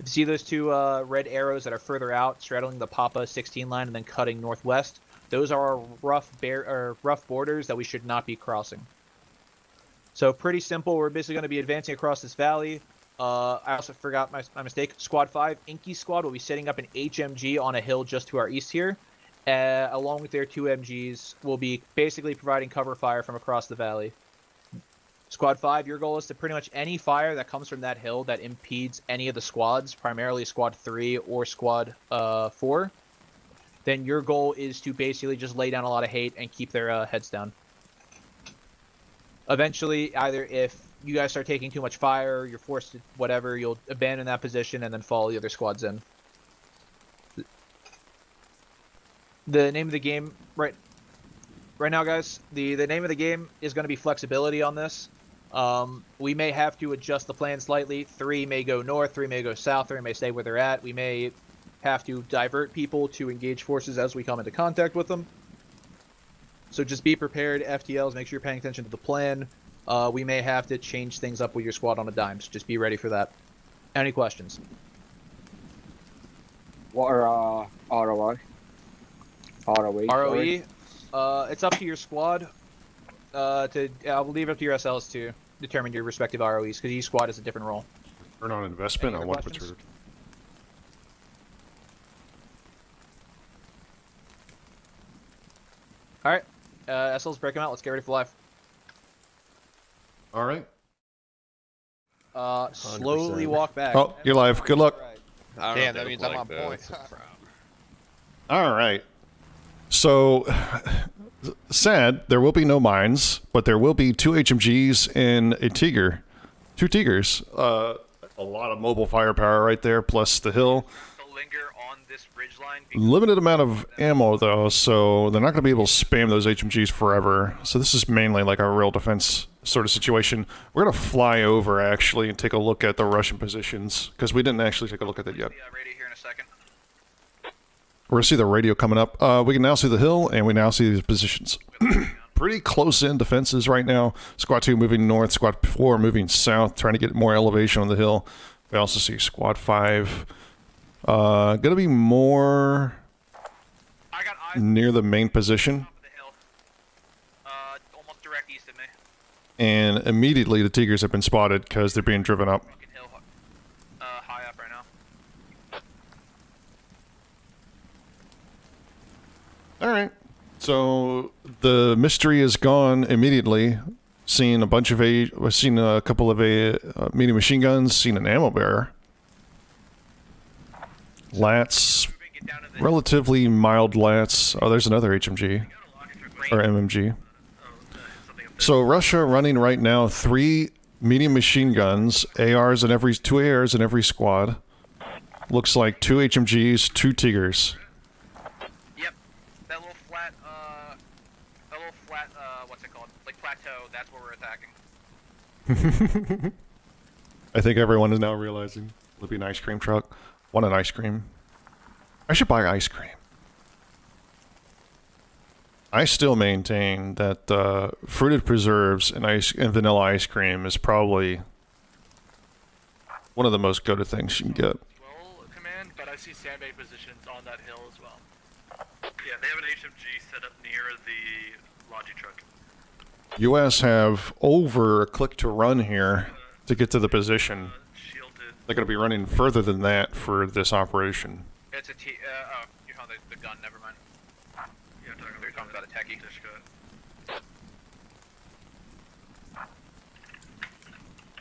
If you see those two uh, red arrows that are further out, straddling the Papa sixteen line and then cutting northwest, those are our rough, bear or rough borders that we should not be crossing. So pretty simple. We're basically going to be advancing across this valley. Uh, I also forgot my, my mistake. Squad five, Inky Squad, will be setting up an H M G on a hill just to our east here. Uh, along with their two M Gs, will be basically providing cover fire from across the valley. Squad five, your goal is to pretty much any fire that comes from that hill that impedes any of the squads, primarily Squad three or Squad uh, four, then your goal is to basically just lay down a lot of hate and keep their uh, heads down. Eventually, either if you guys start taking too much fire, you're forced to whatever, you'll abandon that position and then follow the other squads in. The name of the game right right now, guys, the the name of the game is going to be flexibility on this. Um we may have to adjust the plan slightly. Three may go north, three may go south, three may stay where they're at. We may have to divert people to engage forces as we come into contact with them. So just be prepared, F T Ls. Make sure you're paying attention to the plan. Uh we may have to change things up with your squad on a dime, so just be ready for that. Any questions? What are uh R O I? R O E. R O E. Uh, it's up to your squad. Uh, to I'll leave it up to your S Ls to determine your respective R O Es, because each squad has a different role. Earn on investment. I want return. All right, uh, S Ls, break them out. Let's get ready for live. All right. Uh, slowly walk back. Oh, you're live. Good luck. Right. Damn, that means I'm on point. All right. So, sad, there will be no mines, but there will be two H M Gs and a Tiger. Two Tigers. Uh, a lot of mobile firepower right there, plus the hill. Linger on this ridgeline. Limited amount of ammo, though, so they're not going to be able to spam those H M Gs forever. So this is mainly like a real defense sort of situation. We're going to fly over, actually, and take a look at the Russian positions, because we didn't actually take a look at that yet. Yeah, right here in a second. We're going to see the radio coming up. Uh, we can now see the hill, and we now see these positions. Pretty close in defenses right now. Squad two moving north, Squad four moving south, trying to get more elevation on the hill. We also see Squad five. Uh, going to be more I got eyes near the main position. Top of the hill. Uh, almost direct east of me. And immediately the Tigers have been spotted because they're being driven up. All right, so the mystery is gone immediately. Seen a bunch of a, seen a couple of a uh, medium machine guns, seen an ammo bearer. Lats, relatively mild lats. Oh, there's another H M G or M M G. So Russia running right now three medium machine guns, A Rs in every two A Rs in every squad. Looks like two H M Gs, two Tigers. That little flat, uh, that little flat, uh, what's it called? plateau, that's where we're attacking. I think everyone is now realizing it'll be an ice cream truck. Want an ice cream? I should buy ice cream. I still maintain that uh, fruited preserves and ice and vanilla ice cream is probably one of the most go-to things you can get. Roll command, but I see sandbag positions on that hill as well. Yeah, they have an H M G set up near the logi truck. U S have over a click to run here uh, to get to the position. Uh, They're going to be running further than that for this operation. It's a T. Uh, oh, you found the, the gun. Never mind. They're talking about a techie.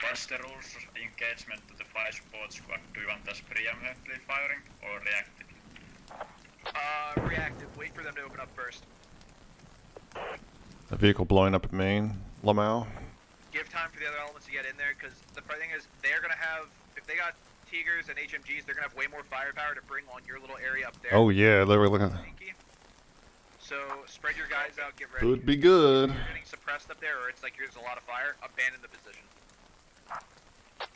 What's the rules of engagement to the fire support squad? Do you want us preemptively firing or reactive? Uh, reactive. Wait for them to open up first. A vehicle blowing up at main. Lamau. Give time for the other elements to get in there, because the thing is, they're going to have, if they got Tigers and H M Gs, they're going to have way more firepower to bring on your little area up there. Oh yeah, they were looking at that. So spread your guys out, get ready. Would be good. If you're getting suppressed up there, or it's like there's a lot of fire, abandon the position.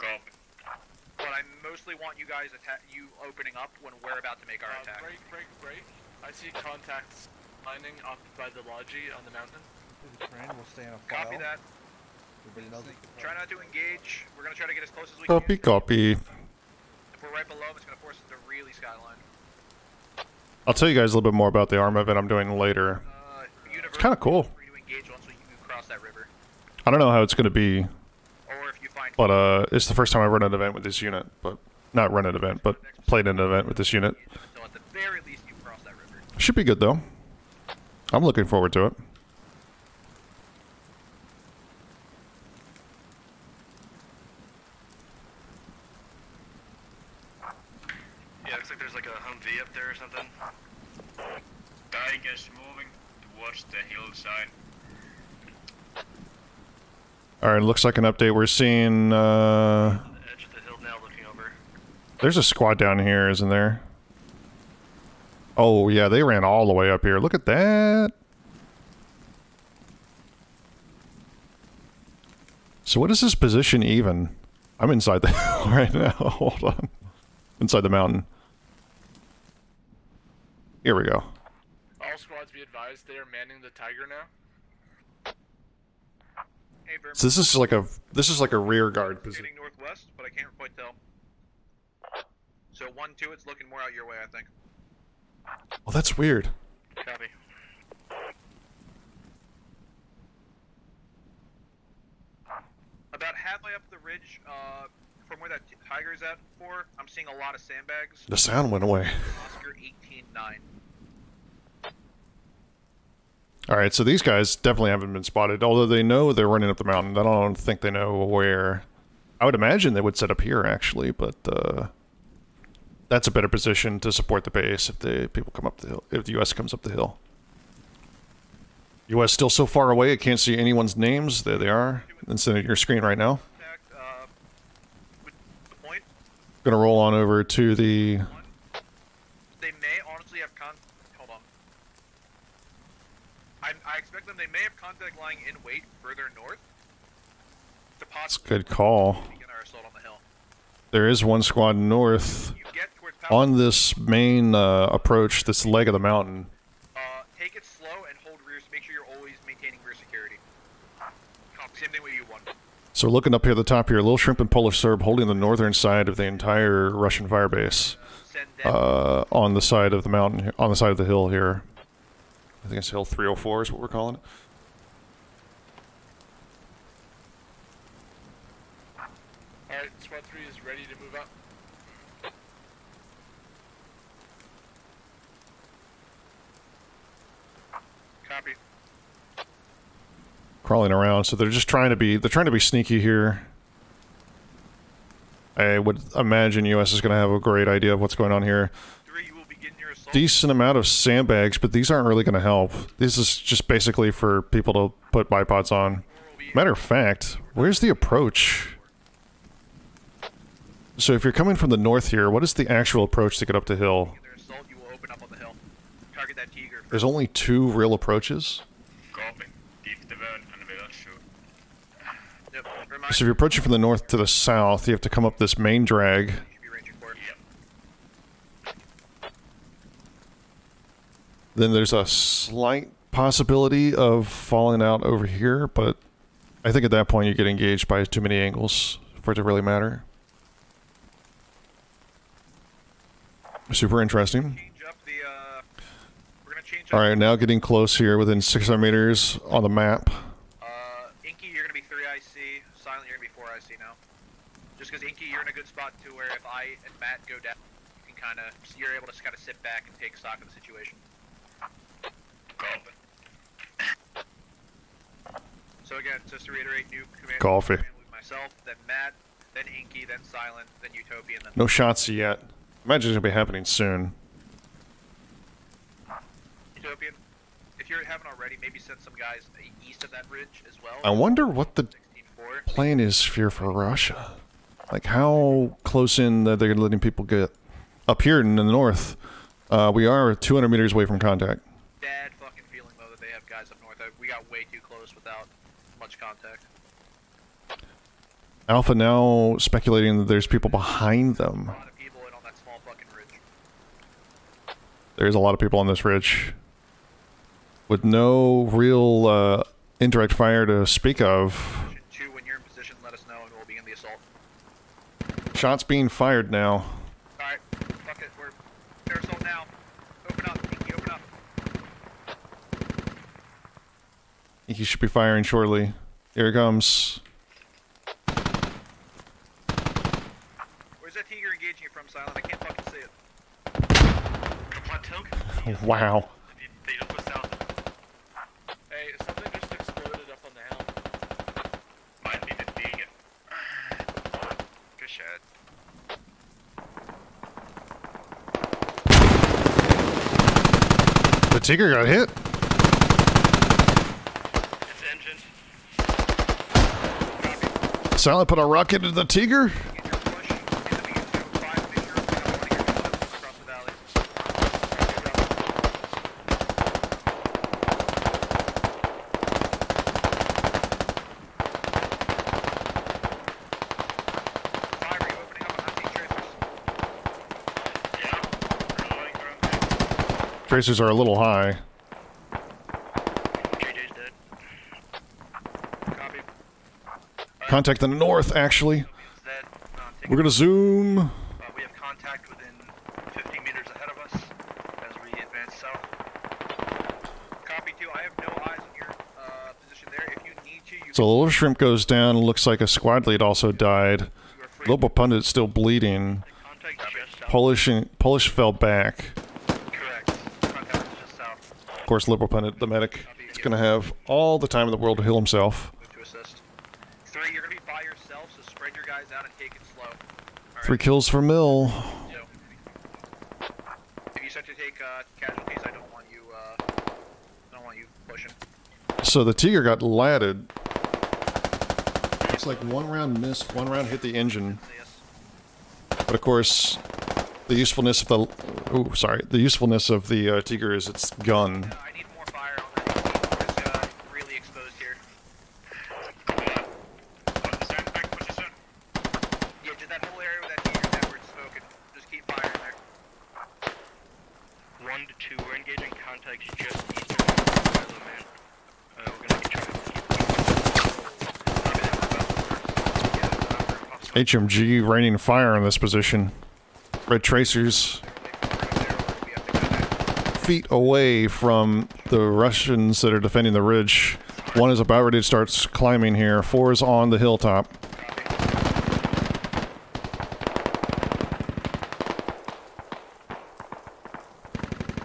Go. But I mostly want you guys attack, you opening up when we're about to make our uh, attack. Break, break, break. I see contacts lining up by the logi on the mountain. We'll stay on a file. Copy that. Try not to engage. We're gonna try to get as close as we copy, can. Copy, copy. If we're right below them, it's gonna force us to really skyline. I'll tell you guys a little bit more about the arm event I'm doing later. Uh, it's kind of cool. I don't know how it's going to be, or if you find but uh, it's the first time I run an event with this unit. But not run an event, but played an event with this unit. So at the very least you cross that river. Should be good though. I'm looking forward to it. Yeah, looks like there's like a Humvee up there or something. Tigers moving towards the hillside. Alright, looks like an update. We're seeing, uh... on the edge of the hill now, looking over. There's a squad down here, isn't there? Oh, yeah, they ran all the way up here. Look at that! So what is this position even? I'm inside the hill right now. Hold on. Inside the mountain. Here we go. All squads be advised, they are manning the Tiger now. So this is like a this is like a rear guard position. Northwest, but I can't quite tell. So one, two, it's looking more out your way, I think. Oh, that's weird. Copy. About halfway up the ridge, uh, from where that Tiger's at for, I'm seeing a lot of sandbags. The sound went away. Oscar eighteen nine. Alright, so these guys definitely haven't been spotted, although they know they're running up the mountain. I don't think they know where. I would imagine they would set up here, actually, but uh, that's a better position to support the base if the people come up the hill, if the U S comes up the hill. U S still so far away, I can't see anyone's names. There they are. It's in your screen right now. Gonna roll on over to the... They may honestly have con... Hold on. I expect them, they may have contact lying in wait further north. That's a good call. There is one squad north on this main uh, approach, this leg of the mountain. Uh, take it slow and hold rear, make sure you're always maintaining rear security. Same thing with you one. So looking up here at the top here, Little Shrimp and Polish Serb holding the northern side of the entire Russian firebase. Uh, uh, on the side of the mountain, on the side of the hill here. I think it's Hill three oh four is what we're calling it. Alright, squad three is ready to move up. Copy. Crawling around, so they're just trying to be, they're trying to be sneaky here. I would imagine U S is going to have a great idea of what's going on here. Decent amount of sandbags, but these aren't really going to help. This is just basically for people to put bipods on. Matter of fact, where's the approach? So if you're coming from the north here, what is the actual approach to get up the hill? There's only two real approaches. Yep. So if you're approaching from the north to the south, you have to come up this main drag. Yep. Then there's a slight possibility of falling out over here, but I think at that point you get engaged by too many angles for it to really matter. Super interesting. All right, now getting close here, within six hundred meters on the map. Uh, Inky, you're going to be three I C. Silent, you're going to be four I C now. Just because, Inky, you're in a good spot, too, where if I and Matt go down, you can kind of, you're able to kind of sit back and take stock of the situation. Golfing. So, again, just to reiterate, new command. Golfing. Myself, then Matt, then Inky, then Silent, then Utopia, and then... No shots yet. Imagine it's going to be happening soon. Utopian, if you haven't already, maybe send some guys east of that ridge as well. I wonder what the plan is here for Russia. Like, how close in that they're letting people get. Up here in the north, uh, we are two hundred meters away from contact. Bad fucking feeling, though, that they have guys up north. We got way too close without much contact. Alpha now speculating that there's people behind them. A lot of people on that small fucking ridge. There's a lot of people on this ridge. With no real uh, indirect fire to speak of. Two, when you're in position, let us know and we'll begin the assault. Shots being fired now. Alright, fuck it, we're they're assault now. Open up, Inky, open up. Inky should be firing shortly. Here it comes. Where's that Tiger engaging you from, Silent? I can't fucking see it. Plateau? Wow. Tigger got hit. It's engine. Silent put a rocket into the Tigger. Tracers are a little high. J J's dead. Copy. Contact the north, actually. That, uh, We're gonna zoom. Uh, we have contact within fifty meters ahead of us as we advance south. Copy two. I have no eyes on your uh, position there. If you need to, you. So Little Shrimp goes down. Looks like a squad lead also died. Lobo Pundit's still bleeding. Polish and, Polish fell back. Of course, Liberal Pundit, the medic, is going to have all the time in the world to heal himself. Three, you're going to be by yourself, so spread your guys out and take it slow. Right. Three kills for Mill. If you start to take uh, casualties, I don't want you, uh, I don't want you pushing. So the Tiger got latted. Looks like one round missed, one round hit the engine. But of course, the usefulness of the oh sorry the usefulness of the uh, Tiger is its gun. Uh, I need more fire on that. It's uh, really exposed here. Yeah, just that whole area with that Tiger that we're smoking. Just keep firing there. One to two, we're engaging contacts just east of the man. Uh, we're gonna be trying to keep H M G raining fire in this position. Red Tracers feet away from the Russians that are defending the ridge. One is about ready to start climbing here. Four is on the hilltop.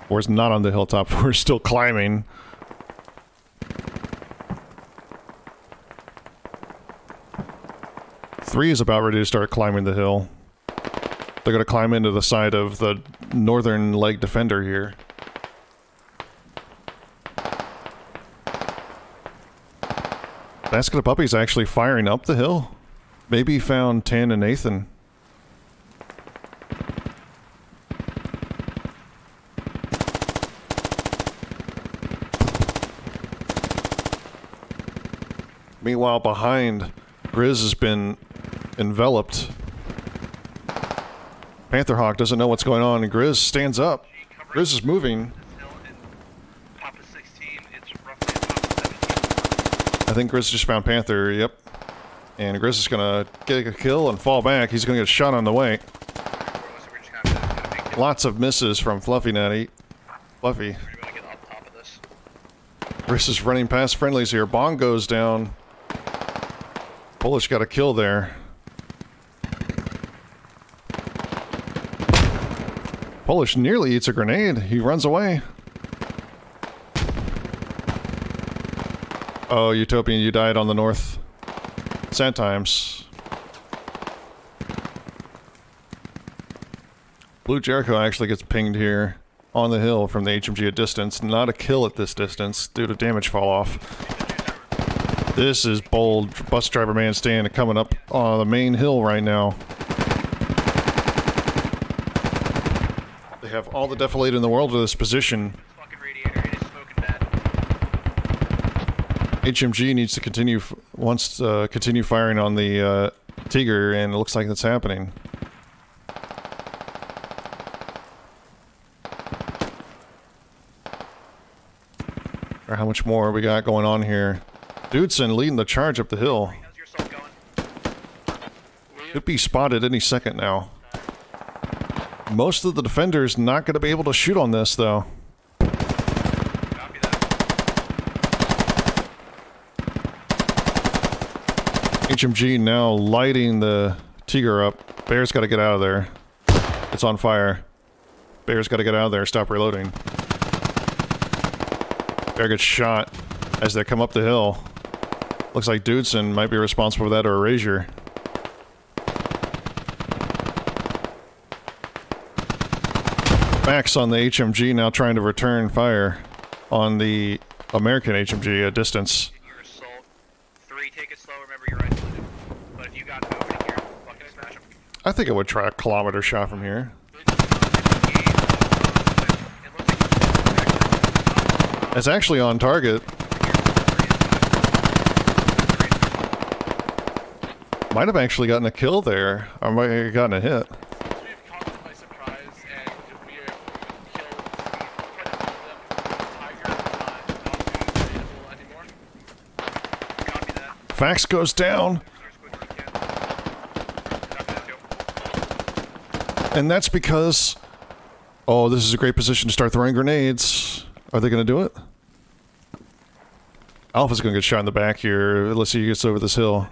Four is not on the hilltop. Four is still climbing. Three is about ready to start climbing the hill. They're going to climb into the side of the northern leg defender here. Basket of Puppies actually firing up the hill. Maybe found Tan and Nathan. Meanwhile, behind Grizz has been enveloped. Pantherhawk doesn't know what's going on, and Grizz stands up. Grizz is moving. I think Grizz just found Panther, yep. And Grizz is going to get a kill and fall back. He's going to get a shot on the way. Lots of misses from Fluffy Natty. Fluffy. Grizz is running past friendlies here. Bong goes down. Polish got a kill there. Polish nearly eats a grenade. He runs away. Oh, Utopian, you died on the north. Sad times. Blue Jericho actually gets pinged here on the hill from the H M G at distance. Not a kill at this distance due to damage fall off. This is bold. Bus driver man stand coming up on the main hill right now. They have all the defilade in the world to this position. H M G needs to continue wants to continue firing on the uh, Tiger, and it looks like that's happening. Or how much more we got going on here? Dudson leading the charge up the hill. Could be spotted any second now. Most of the defenders not going to be able to shoot on this though. H M G now lighting the Tiger up. Bear's got to get out of there. It's on fire. Bear's got to get out of there. Stop reloading. Bear gets shot as they come up the hill. Looks like Dudson might be responsible for that, or Erasure. Max on the H M G now trying to return fire on the American H M G at distance. I think I would try a kilometer shot from here. It's actually on target. Might have actually gotten a kill there. I might have gotten a hit. Fax goes down. And that's because... Oh, this is a great position to start throwing grenades. Are they going to do it? Alpha's going to get shot in the back here. Let's see who gets over this hill.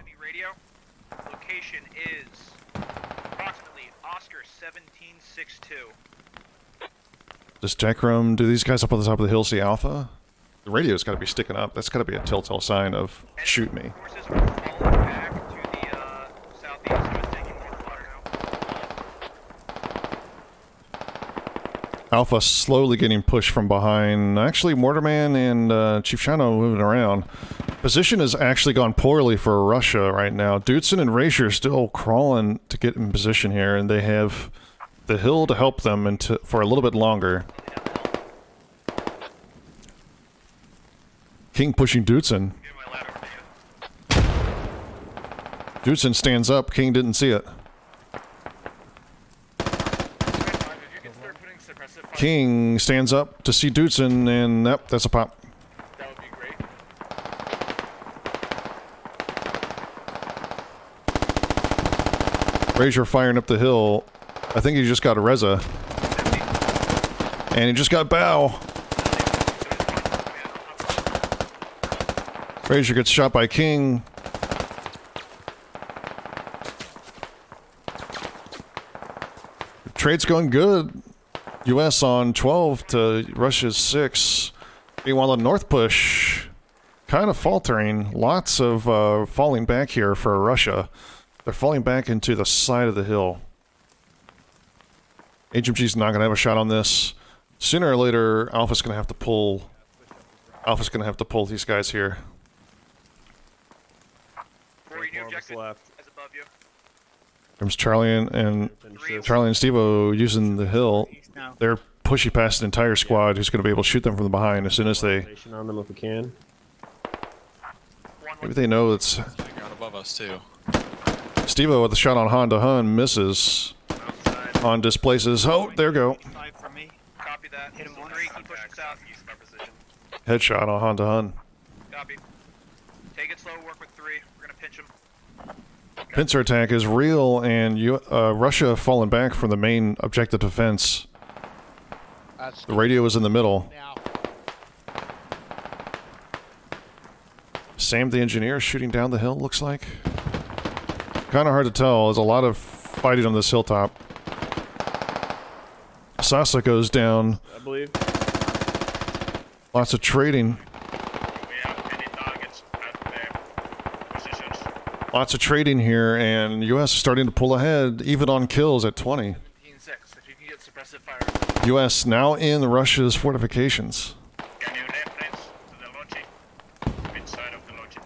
This tech room, do these guys up on the top of the hill see Alpha? The radio's got to be sticking up. That's got to be a telltale sign of shoot me. Alpha slowly getting pushed from behind. Actually, Mortarman and uh, Chief Shano moving around. Position has actually gone poorly for Russia right now. Dudson and Rasher still crawling to get in position here, and they have the hill to help them into, for a little bit longer. King pushing Dudson. Dudson stands up. King didn't see it. King stands up to see Dudson, and yep, that's a pop. That would be great. Razor firing up the hill. I think he just got a Reza. And he just got Bow. Razor gets shot by King. Trade's going good. U S on twelve to Russia's six. Meanwhile, the north push kind of faltering. Lots of uh, falling back here for Russia. They're falling back into the side of the hill. H M G's not going to have a shot on this. Sooner or later, Alpha's going to have to pull. Alpha's going to have to pull these guys here. Comes Charlie and, and Charlie and Steve-O using the hill. They're pushy past an entire squad who's going to be able to shoot them from the behind as soon as they. Maybe they know it's. Above us too. Steve-O with the shot on Honda Hun misses. On displaces. Oh, there go. Headshot on Honda Hun. Copy. Take it slow, work with three. We're gonna pinch him. Pincer attack is real, and you, uh, Russia fallen back from the main objective defense. The radio is in the middle. Sam the engineer shooting down the hill, looks like. Kind of hard to tell. There's a lot of fighting on this hilltop. Sasa goes down. I believe. Lots of trading. Lots of trading here, and U S is starting to pull ahead, even on kills at twenty. U S now in Russia's fortifications. Can you reference to the logic? Which side of the logic?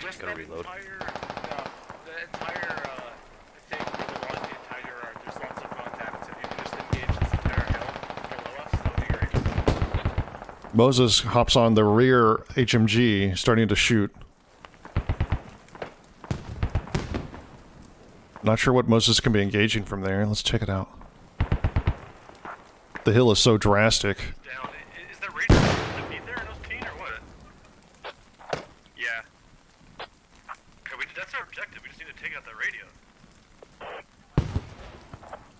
Just gotta reload. Entire, uh, the entire, uh, the entire, uh, there's lots of contacts. If you can just engage this entire hill below us, that'll be great. Moses hops on the rear H M G, starting to shoot. Not sure what Moses can be engaging from there. Let's check it out. The hill is so drastic. Down. Is that radio beat there in those team or what? Yeah. Okay, we, that's our objective. We just need to take out that radio.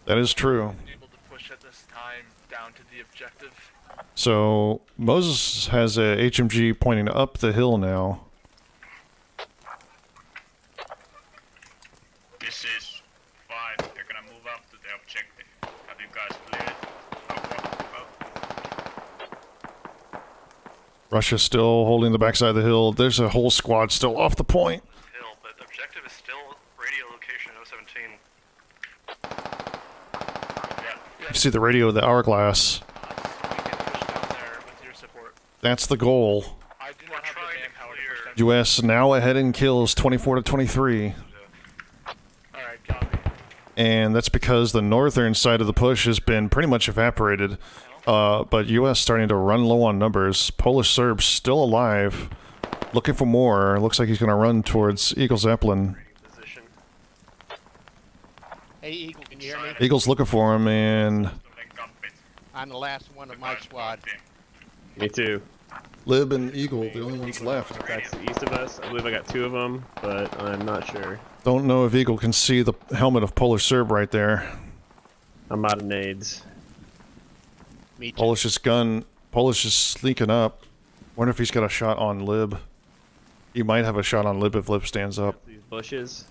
That is true. We've been able to push at this time down to the objective. So Moses has a H M G pointing up the hill now. Russia still holding the backside of the hill. There's a whole squad still off the point. Hill, but the objective is still radio location oh seventeen. Yeah. Yeah. You see the radio, the hourglass. Uh, so we can push down there with your support. That's the goal. I do not have the manpower to push down. U S now ahead in kills, twenty-four to twenty-three. All right, copy. And that's because the northern side of the push has been pretty much evaporated. Uh, but U S starting to run low on numbers. Polish Serbs still alive, looking for more. Looks like he's going to run towards Eagle Zeppelin. Hey, Eagle, can you hear me? Eagle's looking for him, and I'm the last one of my squad. Me too. Lib and Eagle, the only ones left. That's east of us. I believe I got two of them, but I'm not sure. Don't know if Eagle can see the helmet of Polish Serb right there. I'm out of nades. Polish is gun. Polish is sneaking up. Wonder if he's got a shot on Lib. He might have a shot on Lib if Lib stands up. These bushes.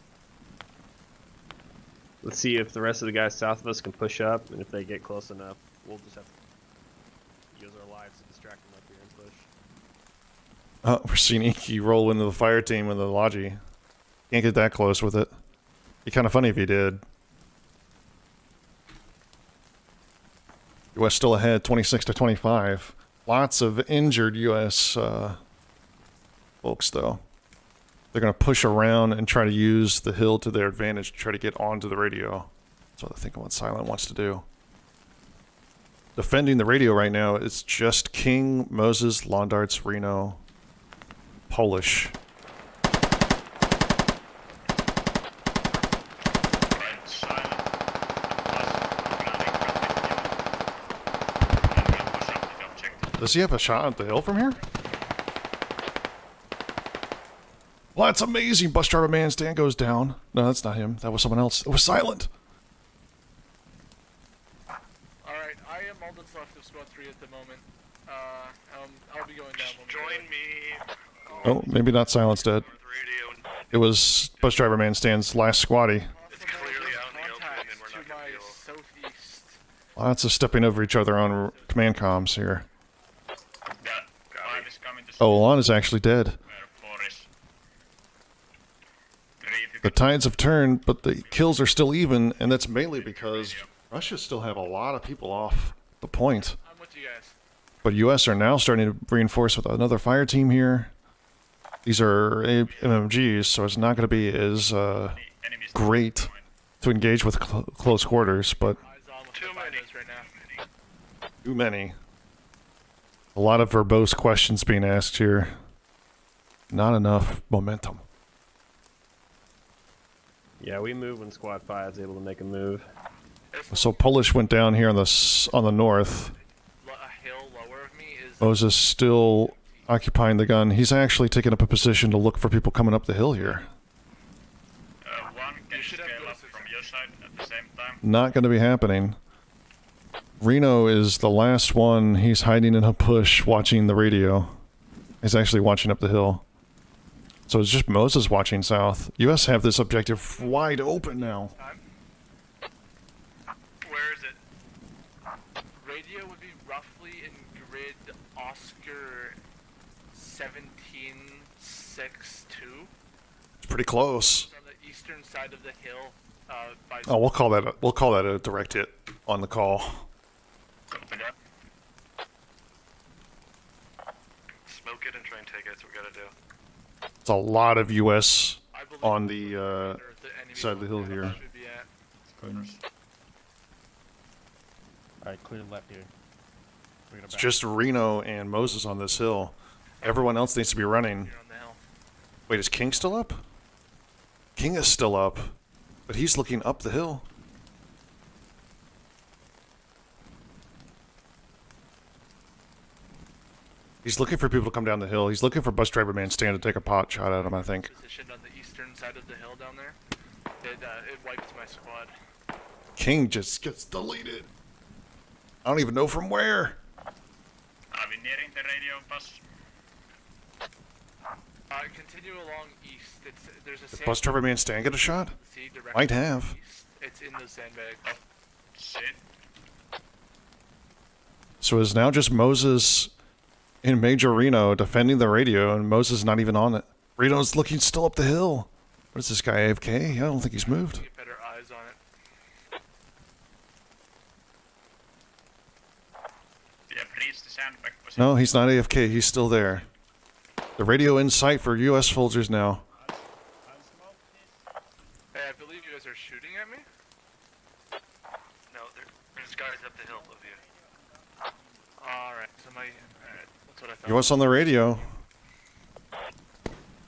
Let's see if the rest of the guys south of us can push up, and if they get close enough, we'll just have to use our lives to distract them up here and push. Uh, we're seeing Inky roll into the fire team with the Logi. Can't get that close with it. Be kind of funny if he did. U S still ahead, twenty-six to twenty-five. Lots of injured U S uh, folks, though. They're going to push around and try to use the hill to their advantage to try to get onto the radio. That's what I think what Silent wants to do. Defending the radio right now is just King, Moses, Londarts, Reno, Polish. Does he have a shot at the hill from here? Well, that's amazing. Bus driver man Stan goes down. No, that's not him. That was someone else. It was Silent. All right, I am all that's left of squad three at the moment. Uh, um, I'll be going down. Join me. Oh, maybe not Silent's dead. It was bus driver man Stan's last squatty. It's clearly out in the open, and we're not going to be southeast. Lots of stepping over each other on command comms here. Oh, Olan is actually dead. The tides have turned, but the kills are still even, and that's mainly because Russia still have a lot of people off the point. I'm with you guys. But U S are now starting to reinforce with another fire team here. These are M M Gs, so it's not going to be as uh, great to engage with cl close quarters, but too many. Too many. A lot of verbose questions being asked here. Not enough momentum. Yeah, we move when squad five is able to make a move. So Polish went down here on the on the north. A hill lower of me is Oz is still occupying the gun. He's actually taking up a position to look for people coming up the hill here. Uh, one can you scale up from your side at the same time. Not going to be happening. Reno is the last one. He's hiding in a bush watching the radio. He's actually watching up the hill. So it's just Moses watching south. U S have this objective wide open now. Time. Where is it? Radio would be roughly in grid Oscar seventeen six two. It's pretty close. It's on the eastern side of the hill. Uh, by oh, we'll call that a, we'll call that a direct hit on the call. Smoke it and try and take it. That's what we gotta do. It's a lot of U S on the, uh, the side of the hill here. Alright, clear left here. It's back. Just Reno and Moses on this hill. Everyone else needs to be running. Wait, is King still up? King is still up, but he's looking up the hill. He's looking for people to come down the hill. He's looking for bus driver man Stan to take a pot shot at him, I think. Positioned on the eastern side of the hill down there. It, uh, it wiped my squad. King just gets deleted. I don't even know from where. I've been nearing the radio bus. Uh, continue along east. It's, there's a Did bus driver man Stan get a shot? Might have. East. It's in the sandbag. Oh, shit. So it's now just Moses in Major Reno defending the radio, and Moses is not even on it. Reno's looking still up the hill. What is this guy, A F K? I don't think he's moved. Get better eyes on it. No, he's not A F K. He's still there. The radio in sight for U S soldiers now. Hey, I believe you guys are shooting at me? No, there's guys up the hill above you. Alright, so my... U S on the radio.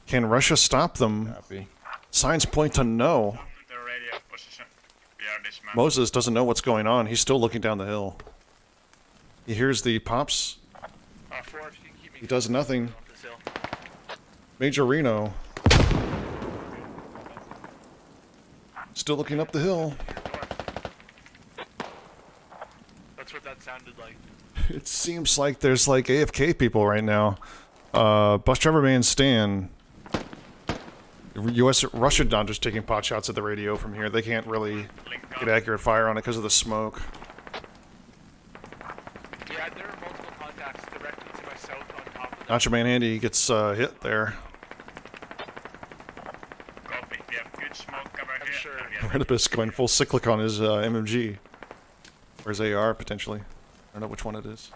Can Russia stop them? Copy. Signs point to no. Moses doesn't know what's going on. He's still looking down the hill. He hears the pops. Uh, four, keep me he does nothing. Major Reno. Still looking up the hill. That's what that sounded like. It seems like there's like A F K people right now. Uh, bus driver man Stan. U S Russia Dodgers taking pot shots at the radio from here. They can't really get accurate fire on it because of the smoke. Yeah, there are multiple contacts directly to my south on top of the Nacho man Andy gets uh, hit there. Copy. We have good smoke cover I'm here. Sure. Redibus going full cyclic on his uh, M M G. Or his A R potentially. I don't know which one it is.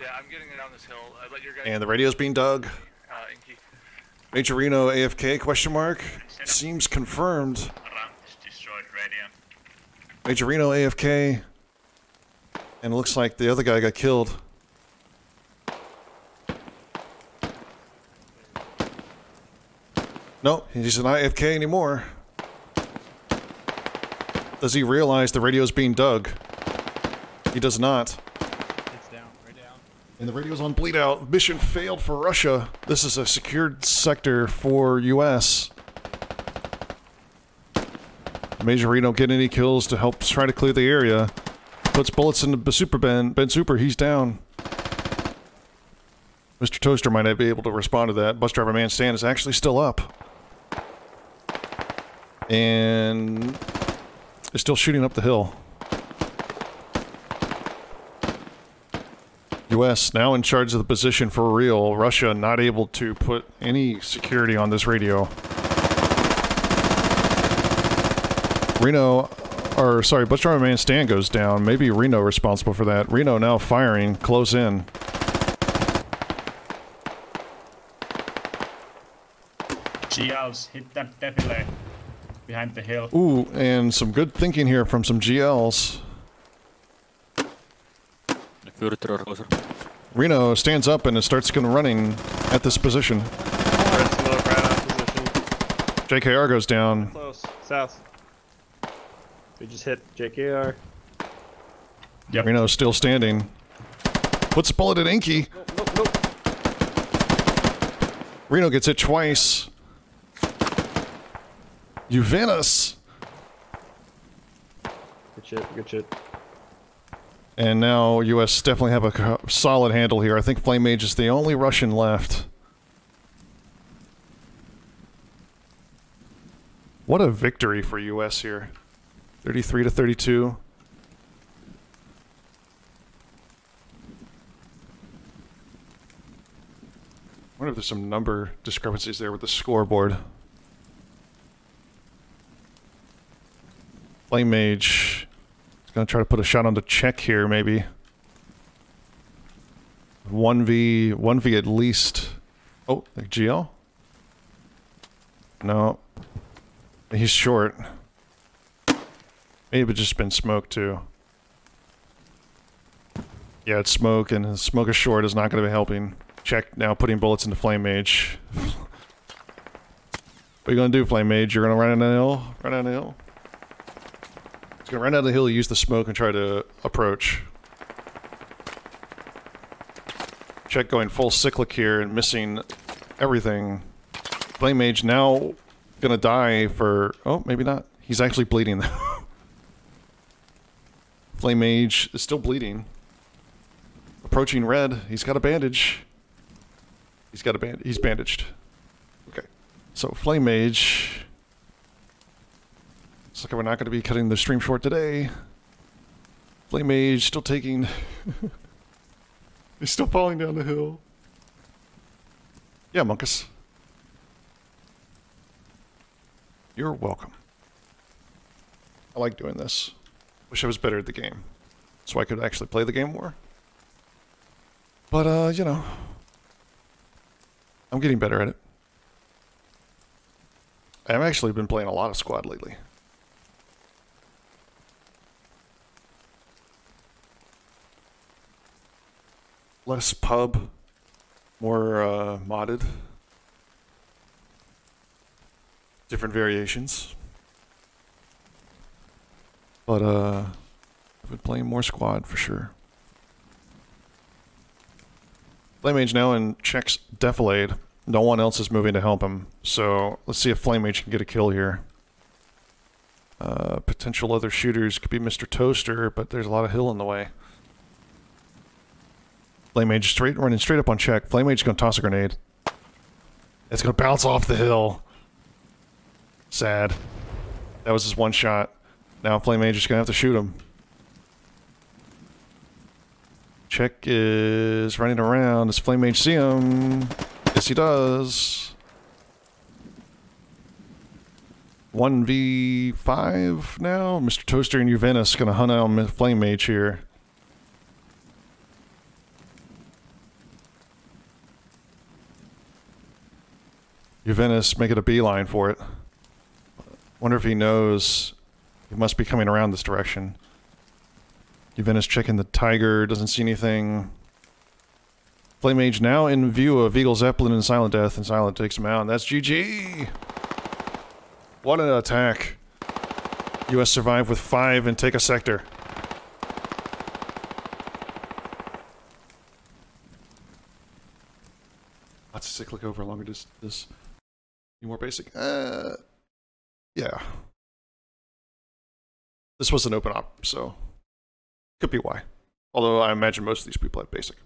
Yeah, I'm getting it down this hill. I let your guys and the radio's being dug. Uh, Major Reno A F K question mark seems confirmed. Major Reno A F K, and it looks like the other guy got killed. No, he's not A F K anymore. Does he realize the radio's being dug? He does not. And the radio's on bleed out. Mission failed for Russia. This is a secured sector for U S. Major Reno don't get any kills to help try to clear the area. Puts bullets into Super Ben. Ben Super, he's down. Mister Toaster might not be able to respond to that. Bus driver man Stan is actually still up. And is still shooting up the hill. U S now in charge of the position for real. Russia not able to put any security on this radio. Reno, or sorry, bus driver man Stan goes down. Maybe Reno responsible for that. Reno now firing close in. G Ls, hit that defile behind the hill. Ooh, and some good thinking here from some G Ls. Reno stands up and starts running at this position. J K R goes down. Close. South. We just hit J K R. Yep. Reno's still standing. Puts a bullet at Inky. Nope, nope, nope. Reno gets hit twice. Juventus. Good shit, good shit. And now U S definitely have a solid handle here. I think Flame Mage is the only Russian left. What a victory for U S here. thirty-three to thirty-two. I wonder if there's some number discrepancies there with the scoreboard. Flame Mage is going to try to put a shot on the check here, maybe. one v, one v at least. Oh, the G L? No. He's short. Maybe it's just been smoke, too. Yeah, it's smoke, and smoke is short is not going to be helping. Check now, putting bullets into Flame Mage. What are you going to do, Flame Mage? You're going to run down the hill? Run down the hill? He's going to run down the hill, use the smoke, and try to approach. Check going full cyclic here and missing everything. Flame Mage now gonna die for... oh, maybe not. He's actually bleeding, though. Flame Mage is still bleeding. Approaching red. He's got a bandage. He's got a band... he's bandaged. Okay. So, Flame Mage... looks like we're not gonna be cutting the stream short today. Flame Mage still taking... he's still falling down the hill. Yeah, Monkus. You're welcome. I like doing this. Wish I was better at the game, so I could actually play the game more. But, uh, you know, I'm getting better at it. I've actually been playing a lot of squad lately. Less pub, more uh, modded. Different variations. But, uh, I've been playing more squad for sure. Flame Mage now in checks Defilade. No one else is moving to help him. So, let's see if Flame Mage can get a kill here. Uh, potential other shooters could be Mister Toaster, but there's a lot of hill in the way. Flame Mage straight, running straight up on check. Flame Mage is going to toss a grenade. It's going to bounce off the hill. Sad. That was his one shot. Now Flame Mage is going to have to shoot him. Check is running around. Does Flame Mage see him? Yes, he does. one v five now. Mister Toaster and Juventus going to hunt out Flame Mage here. Juventus making a beeline for it. Wonder if he knows he must be coming around this direction. Juventus checking the Tiger, doesn't see anything. Flame Mage now in view of Eagle Zeppelin and Silent Death, and Silent takes him out, and that's G G! What an attack. U S survive with five and take a sector. Lots of cyclic over longer distance. Any more basic? Uh... Yeah. This was an open op, so could be why. Although I imagine most of these people have basic.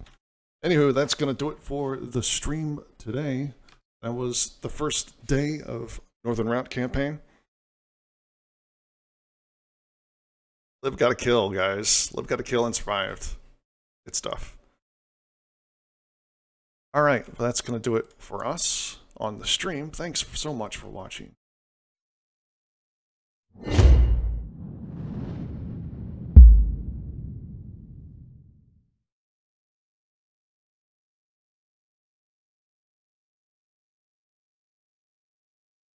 Anywho, that's going to do it for the stream today. That was the first day of Northern Route campaign. Liv got a kill, guys. Liv got a kill and survived. Good stuff. Alright, well, that's going to do it for us on the stream. Thanks so much for watching. You